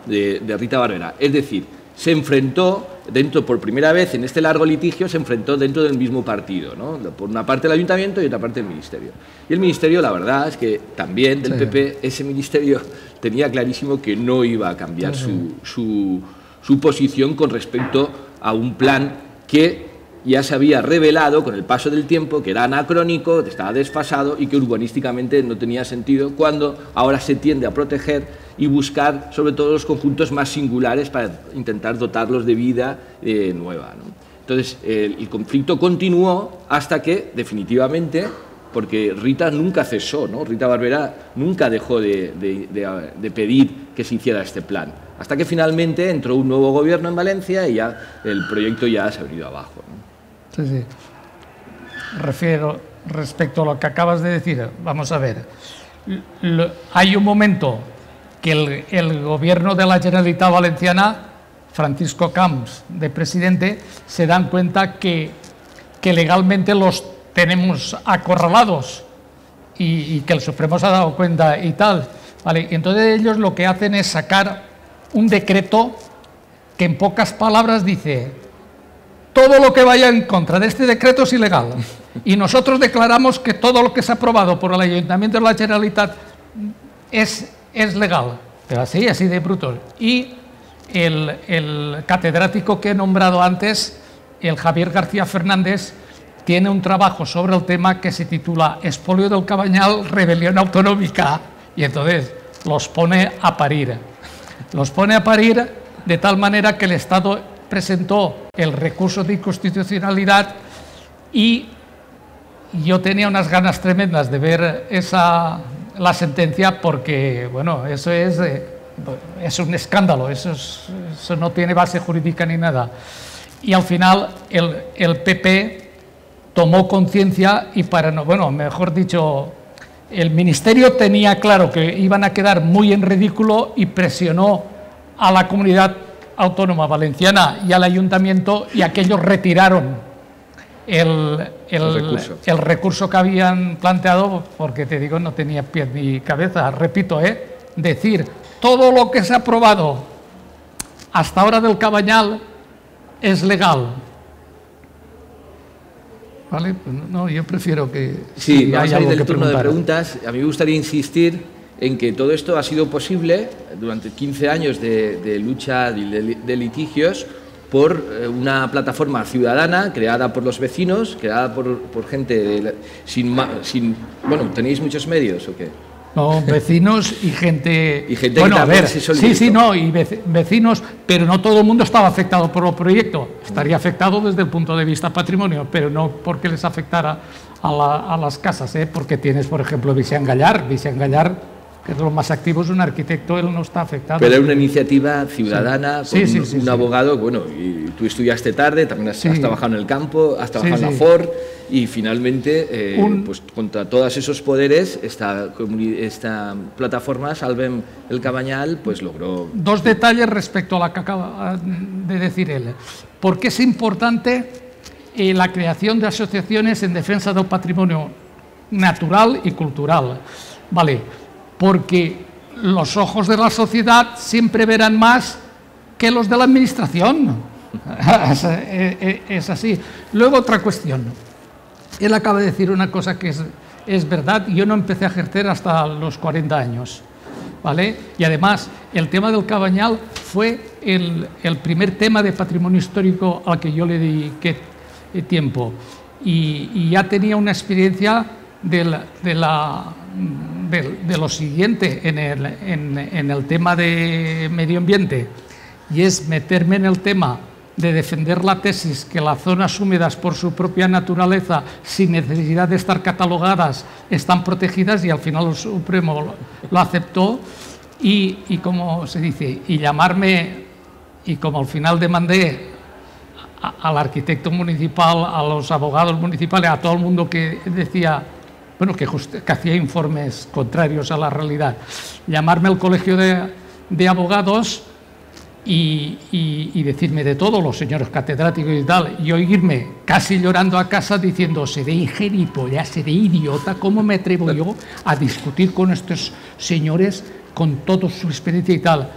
de, de Rita Barberá. Es decir, se enfrentó dentro, por primera vez en este largo litigio, se enfrentó dentro del mismo partido, ¿no? Por una parte el ayuntamiento y otra parte el ministerio. Y el ministerio, la verdad, es que también del sí. P P, ese ministerio tenía clarísimo que no iba a cambiar su, su, su posición con respecto a un plan que ya se había revelado con el paso del tiempo, que era anacrónico, que estaba desfasado y que urbanísticamente no tenía sentido, cuando ahora se tiende a proteger y buscar sobre todo los conjuntos más singulares para intentar dotarlos de vida eh, nueva, ¿no? Entonces, eh, el conflicto continuó hasta que definitivamente porque Rita nunca cesó, ¿no? Rita Barberá nunca dejó de, de, de, de pedir que se hiciera este plan, hasta que finalmente entró un nuevo gobierno en Valencia y ya el proyecto ya se ha venido abajo, ¿no? Sí, sí. Refiero, respecto a lo que acabas de decir, vamos a ver, lo, hay un momento que el, el gobierno de la Generalitat Valenciana, Francisco Camps, de presidente, se dan cuenta que, que legalmente los tenemos acorralados y, y que el Supremo se ha dado cuenta y tal, ¿vale? Entonces ellos lo que hacen es sacar un decreto que en pocas palabras dice: todo lo que vaya en contra de este decreto es ilegal, y nosotros declaramos que todo lo que se ha aprobado por el Ayuntamiento de la Generalitat es, es legal, pero así, así de bruto. Y el, el catedrático que he nombrado antes, el Javier García Fernández, tiene un trabajo sobre el tema que se titula Expolio del Cabanyal, rebelión autonómica, y entonces los pone a parir, los pone a parir de tal manera que el Estado presentó el recurso de inconstitucionalidad, y yo tenía unas ganas tremendas de ver esa, la sentencia, porque, bueno, eso es, eh, es un escándalo, eso, es, eso no tiene base jurídica ni nada. Y al final el, el P P tomó conciencia y para no, bueno, mejor dicho, el Ministerio tenía claro que iban a quedar muy en ridículo y presionó a la comunidad autónoma valenciana y al ayuntamiento, y aquellos retiraron el, el, recurso. el recurso que habían planteado, porque te digo, no tenía pies ni cabeza. Repito, ¿eh? decir, todo lo que se ha aprobado hasta ahora del Cabanyal es legal. ¿Vale? Pues no, yo prefiero que... Sí, vamos a ir del turno de preguntas. A mí me gustaría insistir en que todo esto ha sido posible durante quince años de, de lucha de, de litigios por una plataforma ciudadana creada por los vecinos, creada por, por gente de, sin, sin... Bueno, ¿tenéis muchos medios o qué? No, vecinos y gente... y gente bueno, que a ver, se sí, sí, no, y vecinos, pero no todo el mundo estaba afectado por el proyecto. Estaría afectado desde el punto de vista patrimonio, pero no porque les afectara a, la, a las casas, ¿eh? Porque tienes, por ejemplo, Vicenç Gallar, Vicenç Gallar... que es lo más activo, es un arquitecto, él no está afectado. Pero era una iniciativa ciudadana, sí. Con sí, sí, sí, un sí. abogado, bueno, y tú estudiaste tarde, también has, sí. has trabajado en el campo, has trabajado sí, en la sí. Ford, y finalmente, eh, un... pues contra todos esos poderes, esta, esta plataforma, Salvem El Cabanyal, pues logró... Dos detalles respecto a la que acaba de decir él. ¿Por qué es importante eh, la creación de asociaciones en defensa del patrimonio natural y cultural? Vale. Porque los ojos de la sociedad siempre verán más que los de la administración. Es, es, es así. Luego otra cuestión. Él acaba de decir una cosa que es, es verdad. Yo no empecé a ejercer hasta los cuarenta años. ¿Vale? Y además, el tema del Cabanyal fue el, el primer tema de patrimonio histórico al que yo le dediqué tiempo. Y, y ya tenía una experiencia de la... De la De, de lo siguiente en el, en, en el tema de medio ambiente, y es meterme en el tema de defender la tesis que las zonas húmedas por su propia naturaleza, sin necesidad de estar catalogadas, están protegidas, y al final el Supremo lo, lo aceptó, y, y como se dice, y llamarme, y como al final demandé a, al arquitecto municipal, a los abogados municipales, a todo el mundo que decía... bueno, que, just, que hacía informes contrarios a la realidad, llamarme al colegio de, de abogados y, y, y decirme de todo, los señores catedráticos y tal, y oírme casi llorando a casa diciendo, seré gilipollas, seré idiota, ¿cómo me atrevo yo a discutir con estos señores con toda su experiencia y tal?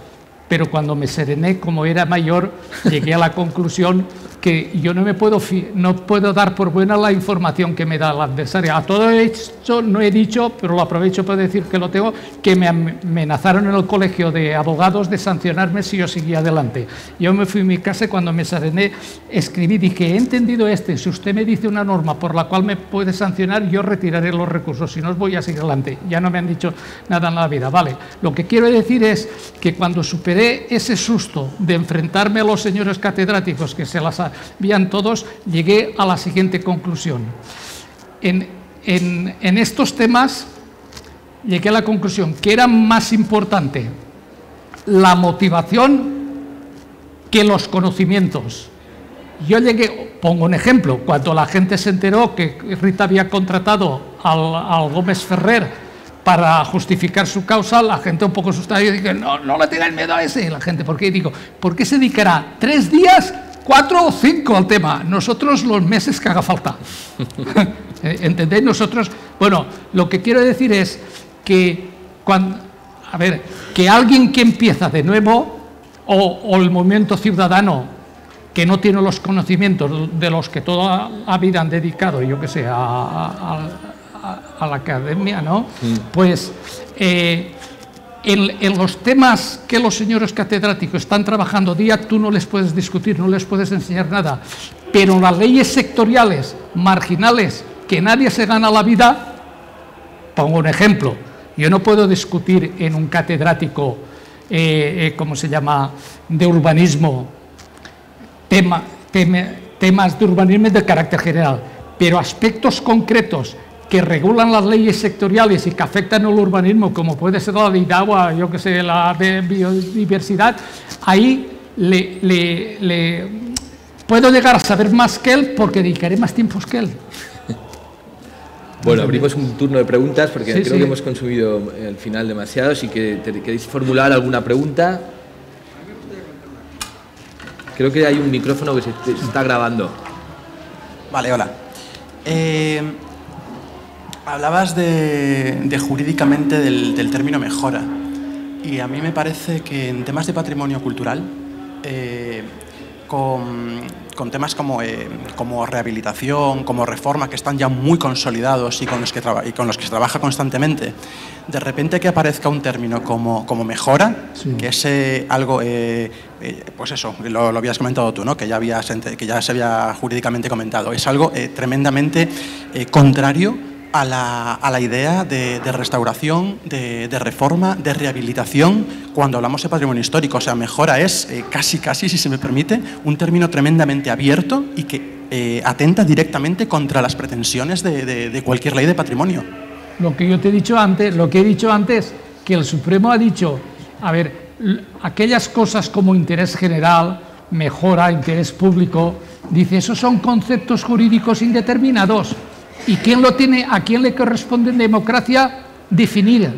Pero cuando me serené, como era mayor, llegué a la conclusión que yo no me puedo no puedo dar por buena la información que me da la adversaria. A todo esto no he dicho, pero lo aprovecho para decir que lo tengo, que me amenazaron en el colegio de abogados de sancionarme si yo seguía adelante. Yo me fui a mi casa y cuando me serené, escribí, dije, he entendido este, si usted me dice una norma por la cual me puede sancionar, yo retiraré los recursos, si no os voy a seguir adelante. Ya no me han dicho nada en la vida, vale. Lo que quiero decir es que cuando superé ese susto de enfrentarme a los señores catedráticos que se las sabían todos, llegué a la siguiente conclusión. En, en, en estos temas llegué a la conclusión que era más importante la motivación que los conocimientos. Yo llegué, pongo un ejemplo, cuando la gente se enteró que Rita había contratado al, al Gómez Ferrer para justificar su causa, la gente un poco asustada, yo dije, no, no le tengáis miedo a ese, y la gente, ¿por qué? Digo, ¿por qué se dedicará tres días, cuatro o cinco al tema? Nosotros los meses que haga falta. ¿Entendéis? Nosotros, bueno, lo que quiero decir es que, cuando, a ver, que alguien que empieza de nuevo, o, o el movimiento ciudadano, que no tiene los conocimientos de los que toda la vida han dedicado, yo que sé, a, a, a, a la academia, ¿no? Sí. Pues eh, en, en los temas que los señores catedráticos están trabajando día, tú no les puedes discutir, no les puedes enseñar nada, pero las leyes sectoriales, marginales, que nadie se gana la vida, pongo un ejemplo, yo no puedo discutir en un catedrático, eh, eh, ¿cómo se llama?, de urbanismo, Tema, tema, temas de urbanismo de carácter general, pero aspectos concretos que regulan las leyes sectoriales y que afectan al urbanismo, como puede ser la de Idagua, yo que sé, la de biodiversidad, ahí le, le, le puedo llegar a saber más que él porque dedicaré más tiempo que él. Bueno, abrimos un turno de preguntas porque sí, creo sí. que hemos consumido al final demasiado, así que queréis formular alguna pregunta. Creo que hay un micrófono que se está grabando. Vale, hola. Eh, hablabas de, de jurídicamente del, del término mejora. Y a mí me parece que en temas de patrimonio cultural, eh, con, con temas como, eh, como rehabilitación, como reforma, que están ya muy consolidados y con los que, traba, y con los que se trabaja constantemente, de repente que aparezca un término como, como mejora, sí. que es eh, algo... Eh, pues eso, lo, lo habías comentado tú, ¿no? que, ya había, que ya se había jurídicamente comentado. Es algo eh, tremendamente eh, contrario a la, a la idea de, de restauración, de, de reforma, de rehabilitación, cuando hablamos de patrimonio histórico. O sea, mejora es eh, casi, casi, si se me permite, un término tremendamente abierto y que eh, atenta directamente contra las pretensiones de, de, de cualquier ley de patrimonio. Lo que yo te he dicho antes, lo que he dicho antes, que el Supremo ha dicho, a ver, aquellas cosas como interés general, mejora, interés público, dice, esos son conceptos jurídicos indeterminados. ¿Y quién lo tiene, a quién le corresponde en democracia definir?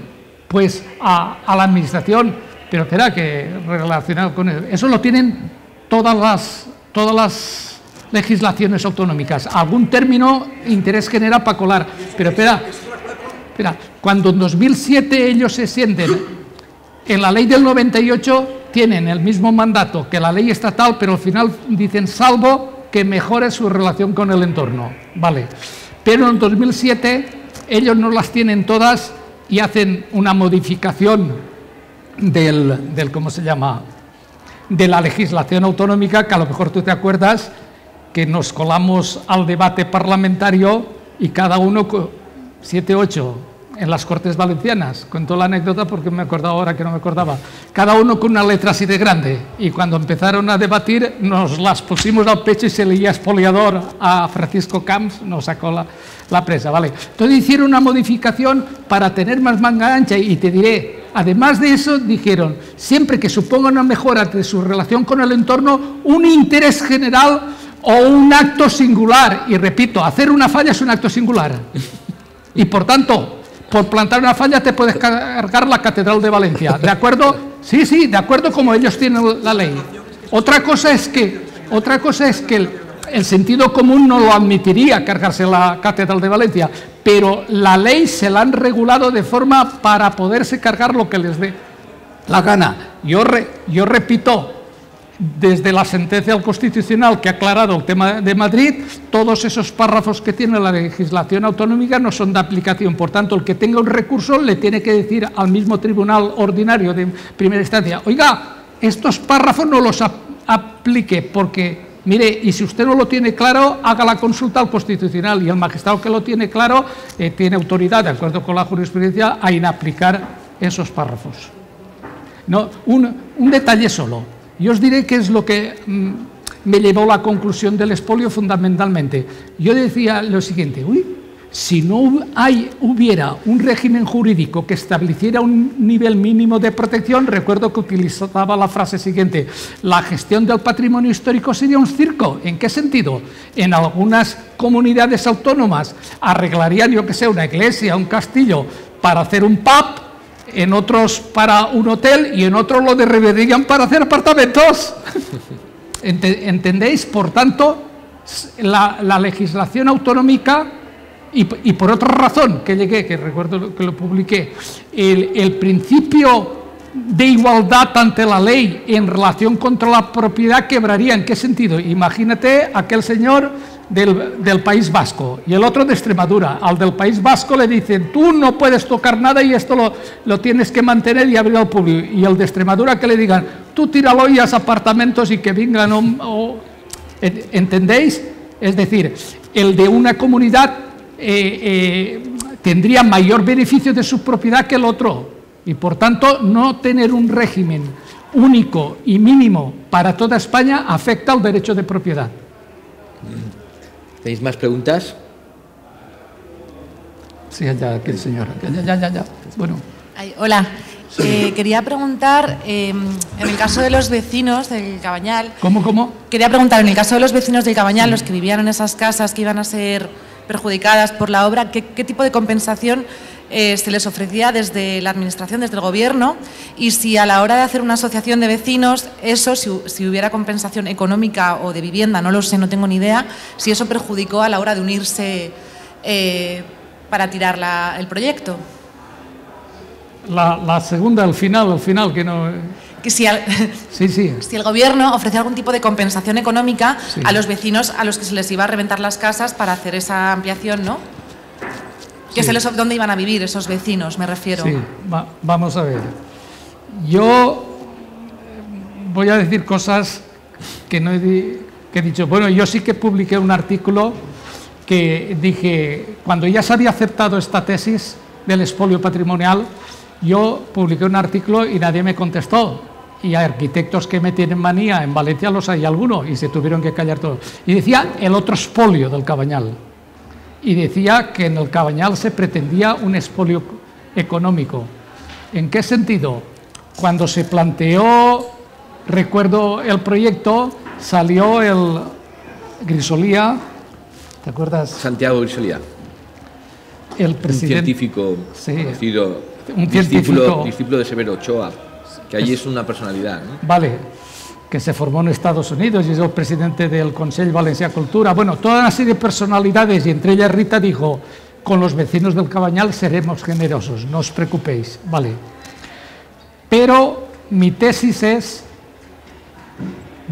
Pues a, a la administración, pero será que relacionado con eso. Eso lo tienen todas las, todas las legislaciones autonómicas. Algún término interés general para colar. Pero espera, espera, cuando en dos mil siete ellos se sienten... En la ley del noventa y ocho tienen el mismo mandato que la ley estatal, pero al final dicen salvo que mejore su relación con el entorno. Vale. Pero en dos mil siete ellos no las tienen todas y hacen una modificación del, del ¿cómo se llama? De la legislación autonómica, que a lo mejor tú te acuerdas que nos colamos al debate parlamentario y cada uno siete, ocho. En las Cortes Valencianas, cuento la anécdota porque me acordaba ahora que no me acordaba, cada uno con una letra así de grande, y cuando empezaron a debatir nos las pusimos al pecho y se leía expoliador a Francisco Camps, nos sacó la, la presa, ¿vale? Entonces hicieron una modificación para tener más manga ancha, y te diré, además de eso dijeron, siempre que suponga una mejora de su relación con el entorno, un interés general o un acto singular, y repito, hacer una falla es un acto singular, y por tanto, por plantar una falla te puedes cargar la Catedral de Valencia, ¿de acuerdo? Sí, sí, de acuerdo, como ellos tienen la ley. Otra cosa es que, otra cosa es que el, el sentido común no lo admitiría cargarse la Catedral de Valencia, pero la ley se la han regulado de forma para poderse cargar lo que les dé la gana. Yo, re, yo repito, desde la sentencia del Constitucional que ha aclarado el tema de Madrid, todos esos párrafos que tiene la legislación autonómica no son de aplicación. Por tanto, el que tenga un recurso le tiene que decir al mismo tribunal ordinario de primera instancia, oiga, estos párrafos no los aplique porque, mire, y si usted no lo tiene claro, haga la consulta al Constitucional, y el magistrado que lo tiene claro eh, tiene autoridad, de acuerdo con la jurisprudencia, a inaplicar esos párrafos. No, un, un detalle solo. Yo os diré qué es lo que mmm, me llevó a la conclusión del expolio fundamentalmente. Yo decía lo siguiente, uy, si no hay, hubiera un régimen jurídico que estableciera un nivel mínimo de protección, recuerdo que utilizaba la frase siguiente, la gestión del patrimonio histórico sería un circo. ¿En qué sentido? En algunas comunidades autónomas arreglarían, yo que sé, una iglesia, un castillo, para hacer un pub, en otros para un hotel y en otros lo derribarían para hacer apartamentos. ¿Entendéis? Por tanto, la, la legislación autonómica. Y, y por otra razón que llegué, que recuerdo que lo publiqué, el, el principio de igualdad ante la ley en relación contra la propiedad quebraría. ¿En qué sentido? Imagínate aquel señor del, del País Vasco y el otro de Extremadura. Al del País Vasco le dicen, tú no puedes tocar nada y esto lo, lo tienes que mantener y abrir al público. Y al de Extremadura que le digan, tú tíralo y haz apartamentos y que vengan o, o... ¿Entendéis? Es decir, el de una comunidad Eh, eh, tendría mayor beneficio de su propiedad que el otro, y por tanto no tener un régimen único y mínimo para toda España afecta al derecho de propiedad. ¿Tenéis más preguntas? Sí, allá, aquí el señor. Allá, allá, allá, allá. Bueno. Ay, hola. Sí. Eh, quería preguntar, eh, en el caso de los vecinos del Cabanyal... ¿Cómo, cómo? Quería preguntar, en el caso de los vecinos del Cabanyal, los que vivían en esas casas que iban a ser perjudicadas por la obra, ¿qué, qué tipo de compensación eh, se les ofrecía desde la Administración, desde el Gobierno? Y si a la hora de hacer una asociación de vecinos, eso, si, si hubiera compensación económica o de vivienda, no lo sé, no tengo ni idea, si eso perjudicó a la hora de unirse eh, para tirar la, el proyecto. La, la segunda, al final, al final, que no... Que si, al, sí, sí. si el Gobierno ofrece algún tipo de compensación económica sí. a los vecinos a los que se les iba a reventar las casas para hacer esa ampliación, ¿no? Sí. Que se les, ¿dónde iban a vivir esos vecinos, me refiero? Sí, Va, vamos a ver. Yo voy a decir cosas que no he, que he dicho. Bueno, yo sí que publiqué un artículo que dije, cuando ya se había aceptado esta tesis del expolio patrimonial, yo publiqué un artículo y nadie me contestó. Y a arquitectos que me tienen manía en Valencia los hay algunos y se tuvieron que callar todos. Y decía el otro expolio del Cabanyal. Y decía que en el Cabanyal se pretendía un expolio económico. ¿En qué sentido? Cuando se planteó, recuerdo el proyecto, salió el Grisolía, ¿te acuerdas? Santiago Grisolía. El presidente. Un científico sí. conocido. Un discípulo, discípulo de Severo Ochoa, que allí es una personalidad, ¿no? Vale, que se formó en Estados Unidos y es el presidente del Consell Valencià Cultura. Bueno, toda una serie de personalidades, y entre ellas Rita dijo, con los vecinos del Cabanyal seremos generosos, no os preocupéis, vale. Pero mi tesis es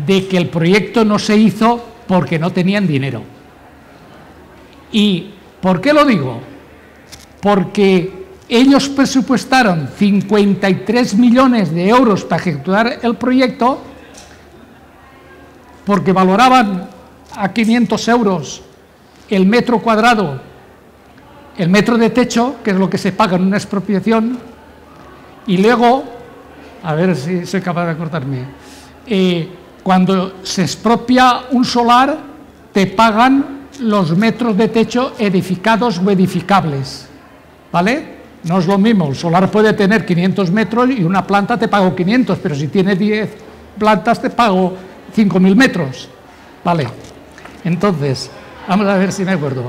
de que el proyecto no se hizo porque no tenían dinero. ¿Y por qué lo digo? Porque... ellos presupuestaron cincuenta y tres millones de euros para ejecutar el proyecto porque valoraban a quinientos euros el metro cuadrado, el metro de techo, que es lo que se paga en una expropiación, y luego, a ver si soy capaz de acordarme, eh, cuando se expropia un solar te pagan los metros de techo edificados o edificables, ¿vale? No es lo mismo, el solar puede tener quinientos metros y una planta te pago quinientos, pero si tiene diez plantas te pago cinco mil metros. Vale, entonces, vamos a ver si me acuerdo.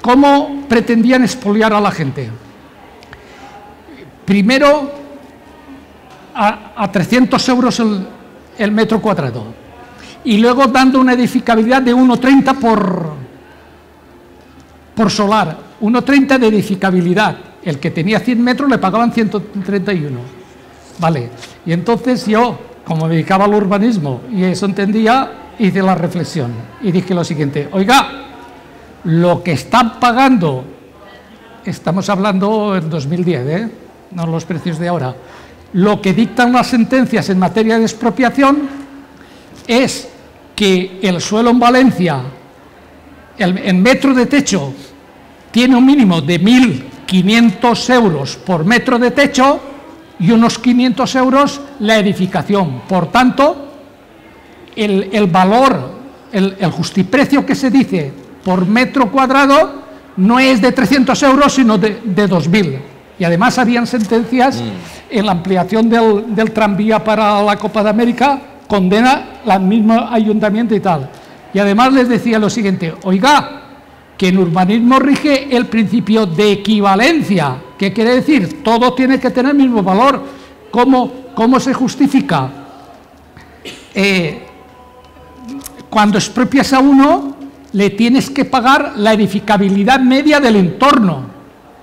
¿Cómo pretendían expoliar a la gente? Primero, a, a trescientos euros el, el metro cuadrado, y luego dando una edificabilidad de uno treinta por, por solar, uno treinta de edificabilidad. El que tenía cien metros le pagaban ciento treinta y uno. Vale. Y entonces yo, como me dedicaba al urbanismo y eso entendía, hice la reflexión y dije lo siguiente. Oiga, lo que están pagando, estamos hablando en dos mil diez, ¿eh? No los precios de ahora, lo que dictan las sentencias en materia de expropiación es que el suelo en Valencia, el, el metro de techo, tiene un mínimo de mil quinientos euros por metro de techo y unos quinientos euros la edificación. Por tanto, el, el valor, el, el justiprecio que se dice por metro cuadrado no es de trescientos euros, sino de, de dos mil. Y además habían sentencias mm. en la ampliación del, del tranvía para la Copa de América, condena al mismo ayuntamiento y tal. Y además les decía lo siguiente: oiga, que en urbanismo rige el principio de equivalencia, que quiere decir, todo tiene que tener el mismo valor. ¿Cómo, cómo se justifica? Eh, cuando expropias a uno, le tienes que pagar la edificabilidad media del entorno.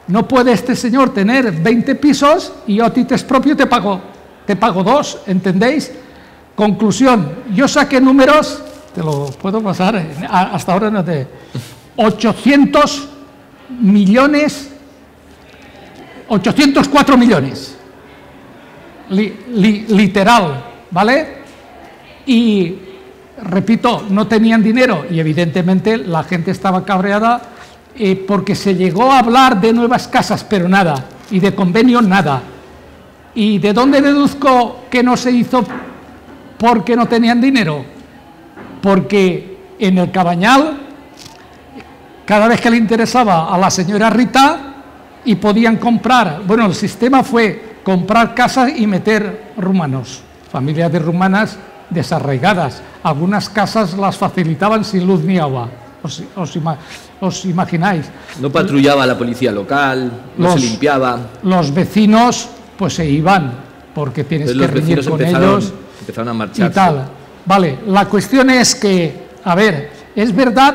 No puede este señor tener veinte pisos y yo a ti te expropio, te pago, te pago dos, ¿entendéis? Conclusión, yo saqué números, te lo puedo pasar, eh, hasta ahora no te... ochocientos millones, ochocientos cuatro millones, li, li, literal, ¿vale? Y, repito, no tenían dinero y evidentemente la gente estaba cabreada eh, porque se llegó a hablar de nuevas casas, pero nada, y de convenio nada. ¿Y de dónde deduzco que no se hizo porque no tenían dinero? Porque en el Cabanyal, cada vez que le interesaba a la señora Rita y podían comprar, bueno, el sistema fue comprar casas y meter rumanos, familias de rumanas desarraigadas. Algunas casas las facilitaban sin luz ni agua, os, os, ima, os imagináis. No patrullaba la policía local, no los, se limpiaba. Los vecinos pues se iban, porque tienes pues que reunir con empezaron, ellos empezaron a marcharse. Y tal. Vale, la cuestión es que, a ver, es verdad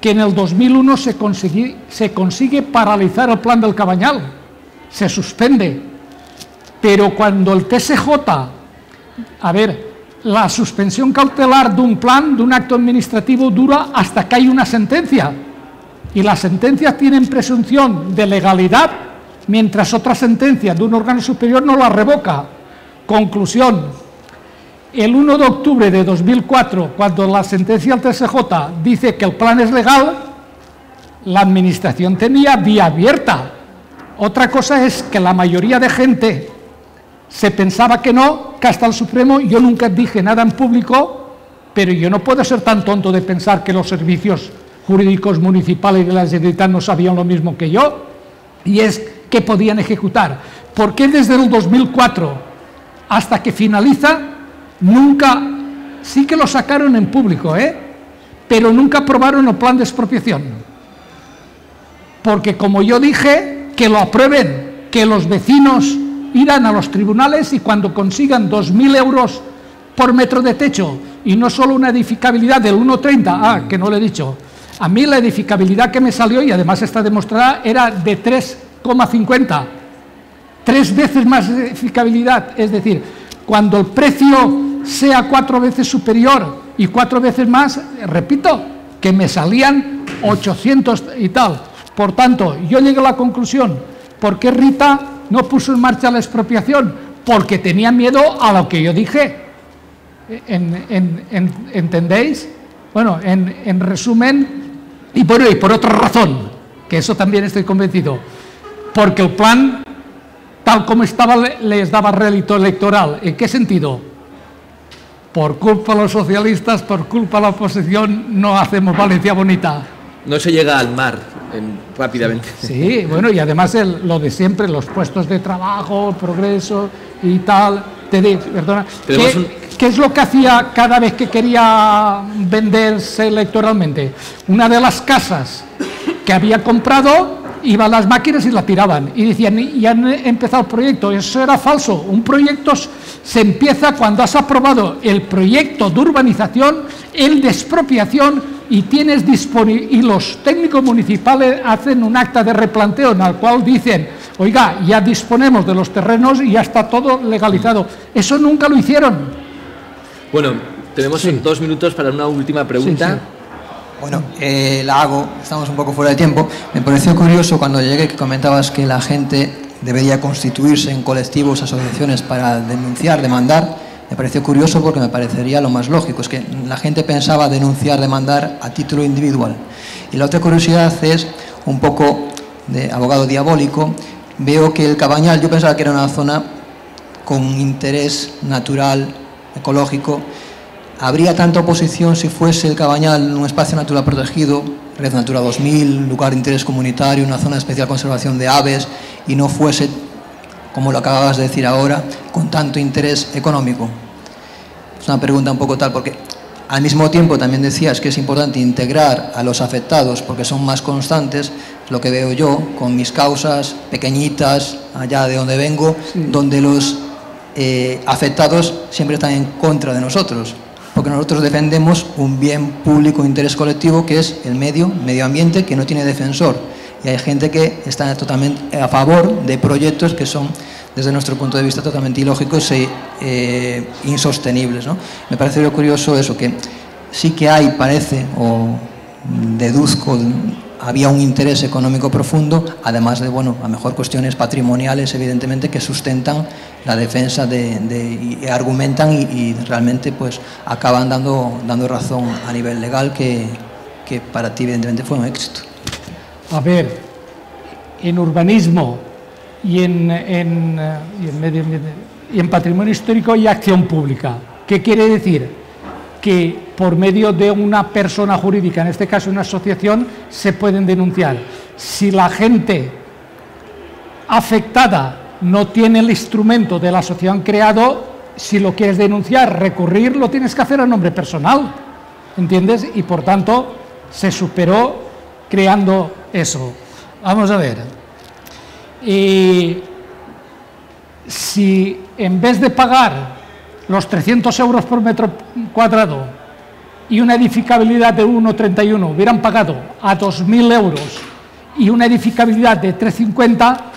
que en el dos mil uno se, consigue, se consigue paralizar el plan del Cabanyal, se suspende, pero cuando el T S J, a ver, la suspensión cautelar de un plan, de un acto administrativo, dura hasta que hay una sentencia, y las sentencias tienen presunción de legalidad, mientras otra sentencia de un órgano superior no la revoca. Conclusión. El uno de octubre de dos mil cuatro, cuando la sentencia del T S J dice que el plan es legal, la administración tenía vía abierta. Otra cosa es que la mayoría de gente se pensaba que no, que hasta el Supremo, yo nunca dije nada en público, pero yo no puedo ser tan tonto de pensar que los servicios jurídicos municipales de la Generalitat no sabían lo mismo que yo, y es que podían ejecutar. ¿Por qué desde el dos mil cuatro hasta que finaliza? Nunca, sí que lo sacaron en público, ¿eh? Pero nunca aprobaron el plan de expropiación. Porque como yo dije, que lo aprueben, que los vecinos irán a los tribunales y cuando consigan dos mil euros por metro de techo, y no solo una edificabilidad del uno coma treinta, ah, que no lo he dicho, a mí la edificabilidad que me salió, y además está demostrada, era de tres coma cincuenta. Tres veces más edificabilidad, es decir, cuando el precio sea cuatro veces superior y cuatro veces más, repito, que me salían ochocientos y tal. Por tanto, yo llegué a la conclusión, ¿por qué Rita no puso en marcha la expropiación? Porque tenía miedo a lo que yo dije. En, en, en, ¿Entendéis? Bueno, en, en resumen, y por, y por otra razón, que eso también estoy convencido, porque el plan, tal como estaba, les daba rédito electoral. ¿En qué sentido? Por culpa de los socialistas, por culpa de la oposición, no hacemos Valencia bonita. No se llega al mar en, rápidamente. Sí, sí, bueno, y además el, lo de siempre, los puestos de trabajo, progreso y tal. Te de, perdona, ¿qué, un... ¿qué es lo que hacía cada vez que quería venderse electoralmente? Una de las casas que había comprado, iban las máquinas y la tiraban y decían, y han empezado el proyecto. Eso era falso. Un proyecto se empieza cuando has aprobado el proyecto de urbanización, el de expropiación, y tienes disponible, y los técnicos municipales hacen un acta de replanteo en el cual dicen, oiga, ya disponemos de los terrenos y ya está todo legalizado. Eso nunca lo hicieron. Bueno, tenemos sí. dos minutos para una última pregunta. Sí, sí. Bueno, eh, la hago, estamos un poco fuera de tiempo. Me pareció curioso cuando llegué que comentabas que la gente debería constituirse en colectivos, asociaciones para denunciar, demandar. Me pareció curioso porque me parecería lo más lógico. Es que la gente pensaba denunciar, demandar a título individual. Y la otra curiosidad es un poco de abogado diabólico. Veo que el Cabanyal, yo pensaba que era una zona con interés natural, ecológico, ¿Habría tanta oposición si fuese el Cabanyal un espacio natural protegido, Red Natura dos mil, lugar de interés comunitario, una zona de especial conservación de aves, y no fuese, como lo acababas de decir ahora, con tanto interés económico? Es una pregunta un poco tal, porque al mismo tiempo también decías que es importante integrar a los afectados porque son más constantes. Lo que veo yo con mis causas pequeñitas, allá de donde vengo, sí, donde los eh, afectados siempre están en contra de nosotros. Porque nosotros defendemos un bien público de interés colectivo que es el medio, medio ambiente, que no tiene defensor. Y hay gente que está totalmente a favor de proyectos que son, desde nuestro punto de vista, totalmente ilógicos e eh, insostenibles, ¿no? Me parece lo curioso eso, que sí que hay, parece, o deduzco, había un interés económico profundo, además de, bueno, a mejor cuestiones patrimoniales, evidentemente, que sustentan la defensa de, de y argumentan y, y realmente pues acaban dando, dando razón a nivel legal, que, que para ti, evidentemente, fue un éxito. A ver, en urbanismo y en, en, y, en medio, y en patrimonio histórico hay acción pública. ¿Qué quiere decir? Que por medio de una persona jurídica, en este caso una asociación, se pueden denunciar. Si la gente afectada no tiene el instrumento de la asociación creado, si lo quieres denunciar, recurrir, lo tienes que hacer a nombre personal, ¿entiendes? Y por tanto se superó creando eso. Vamos a ver. Y si en vez de pagar los trescientos euros por metro cuadrado y una edificabilidad de uno treinta y uno hubieran pagado a dos mil euros y una edificabilidad de tres cincuenta,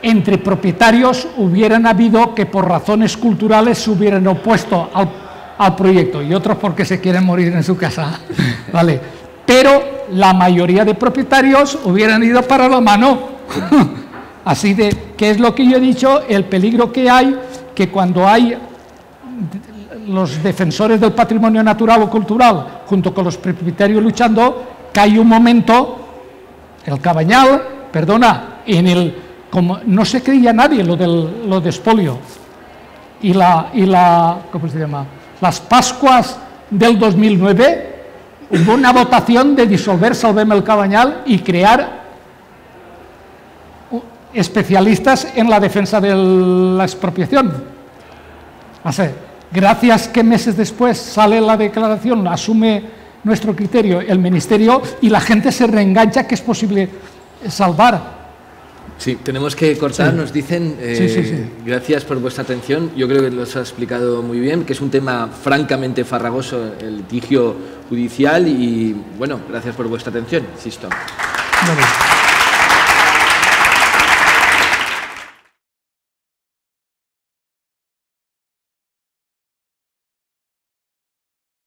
entre propietarios hubieran habido que por razones culturales se hubieran opuesto al, al proyecto y otros porque se quieren morir en su casa, ¿vale? Pero la mayoría de propietarios hubieran ido para la mano. Así de, ¿qué es lo que yo he dicho? El peligro que hay, que cuando hay los defensores del patrimonio natural o cultural, junto con los propietarios luchando, que hay un momento, el Cabanyal, perdona, en el, como no se creía nadie lo del lo de expolio, y la, y la, ¿cómo se llama? Las Pascuas del dos mil nueve... hubo una votación de disolver Salvem El Cabanyal y crear especialistas en la defensa de la expropiación. O sea, gracias que meses después sale la declaración, asume nuestro criterio el Ministerio y la gente se reengancha que es posible salvar. Sí, tenemos que cortar, sí. Nos dicen, eh, sí, sí, sí. Gracias por vuestra atención, yo creo que los ha explicado muy bien, que es un tema francamente farragoso el litigio judicial y, bueno, gracias por vuestra atención, insisto. Vale.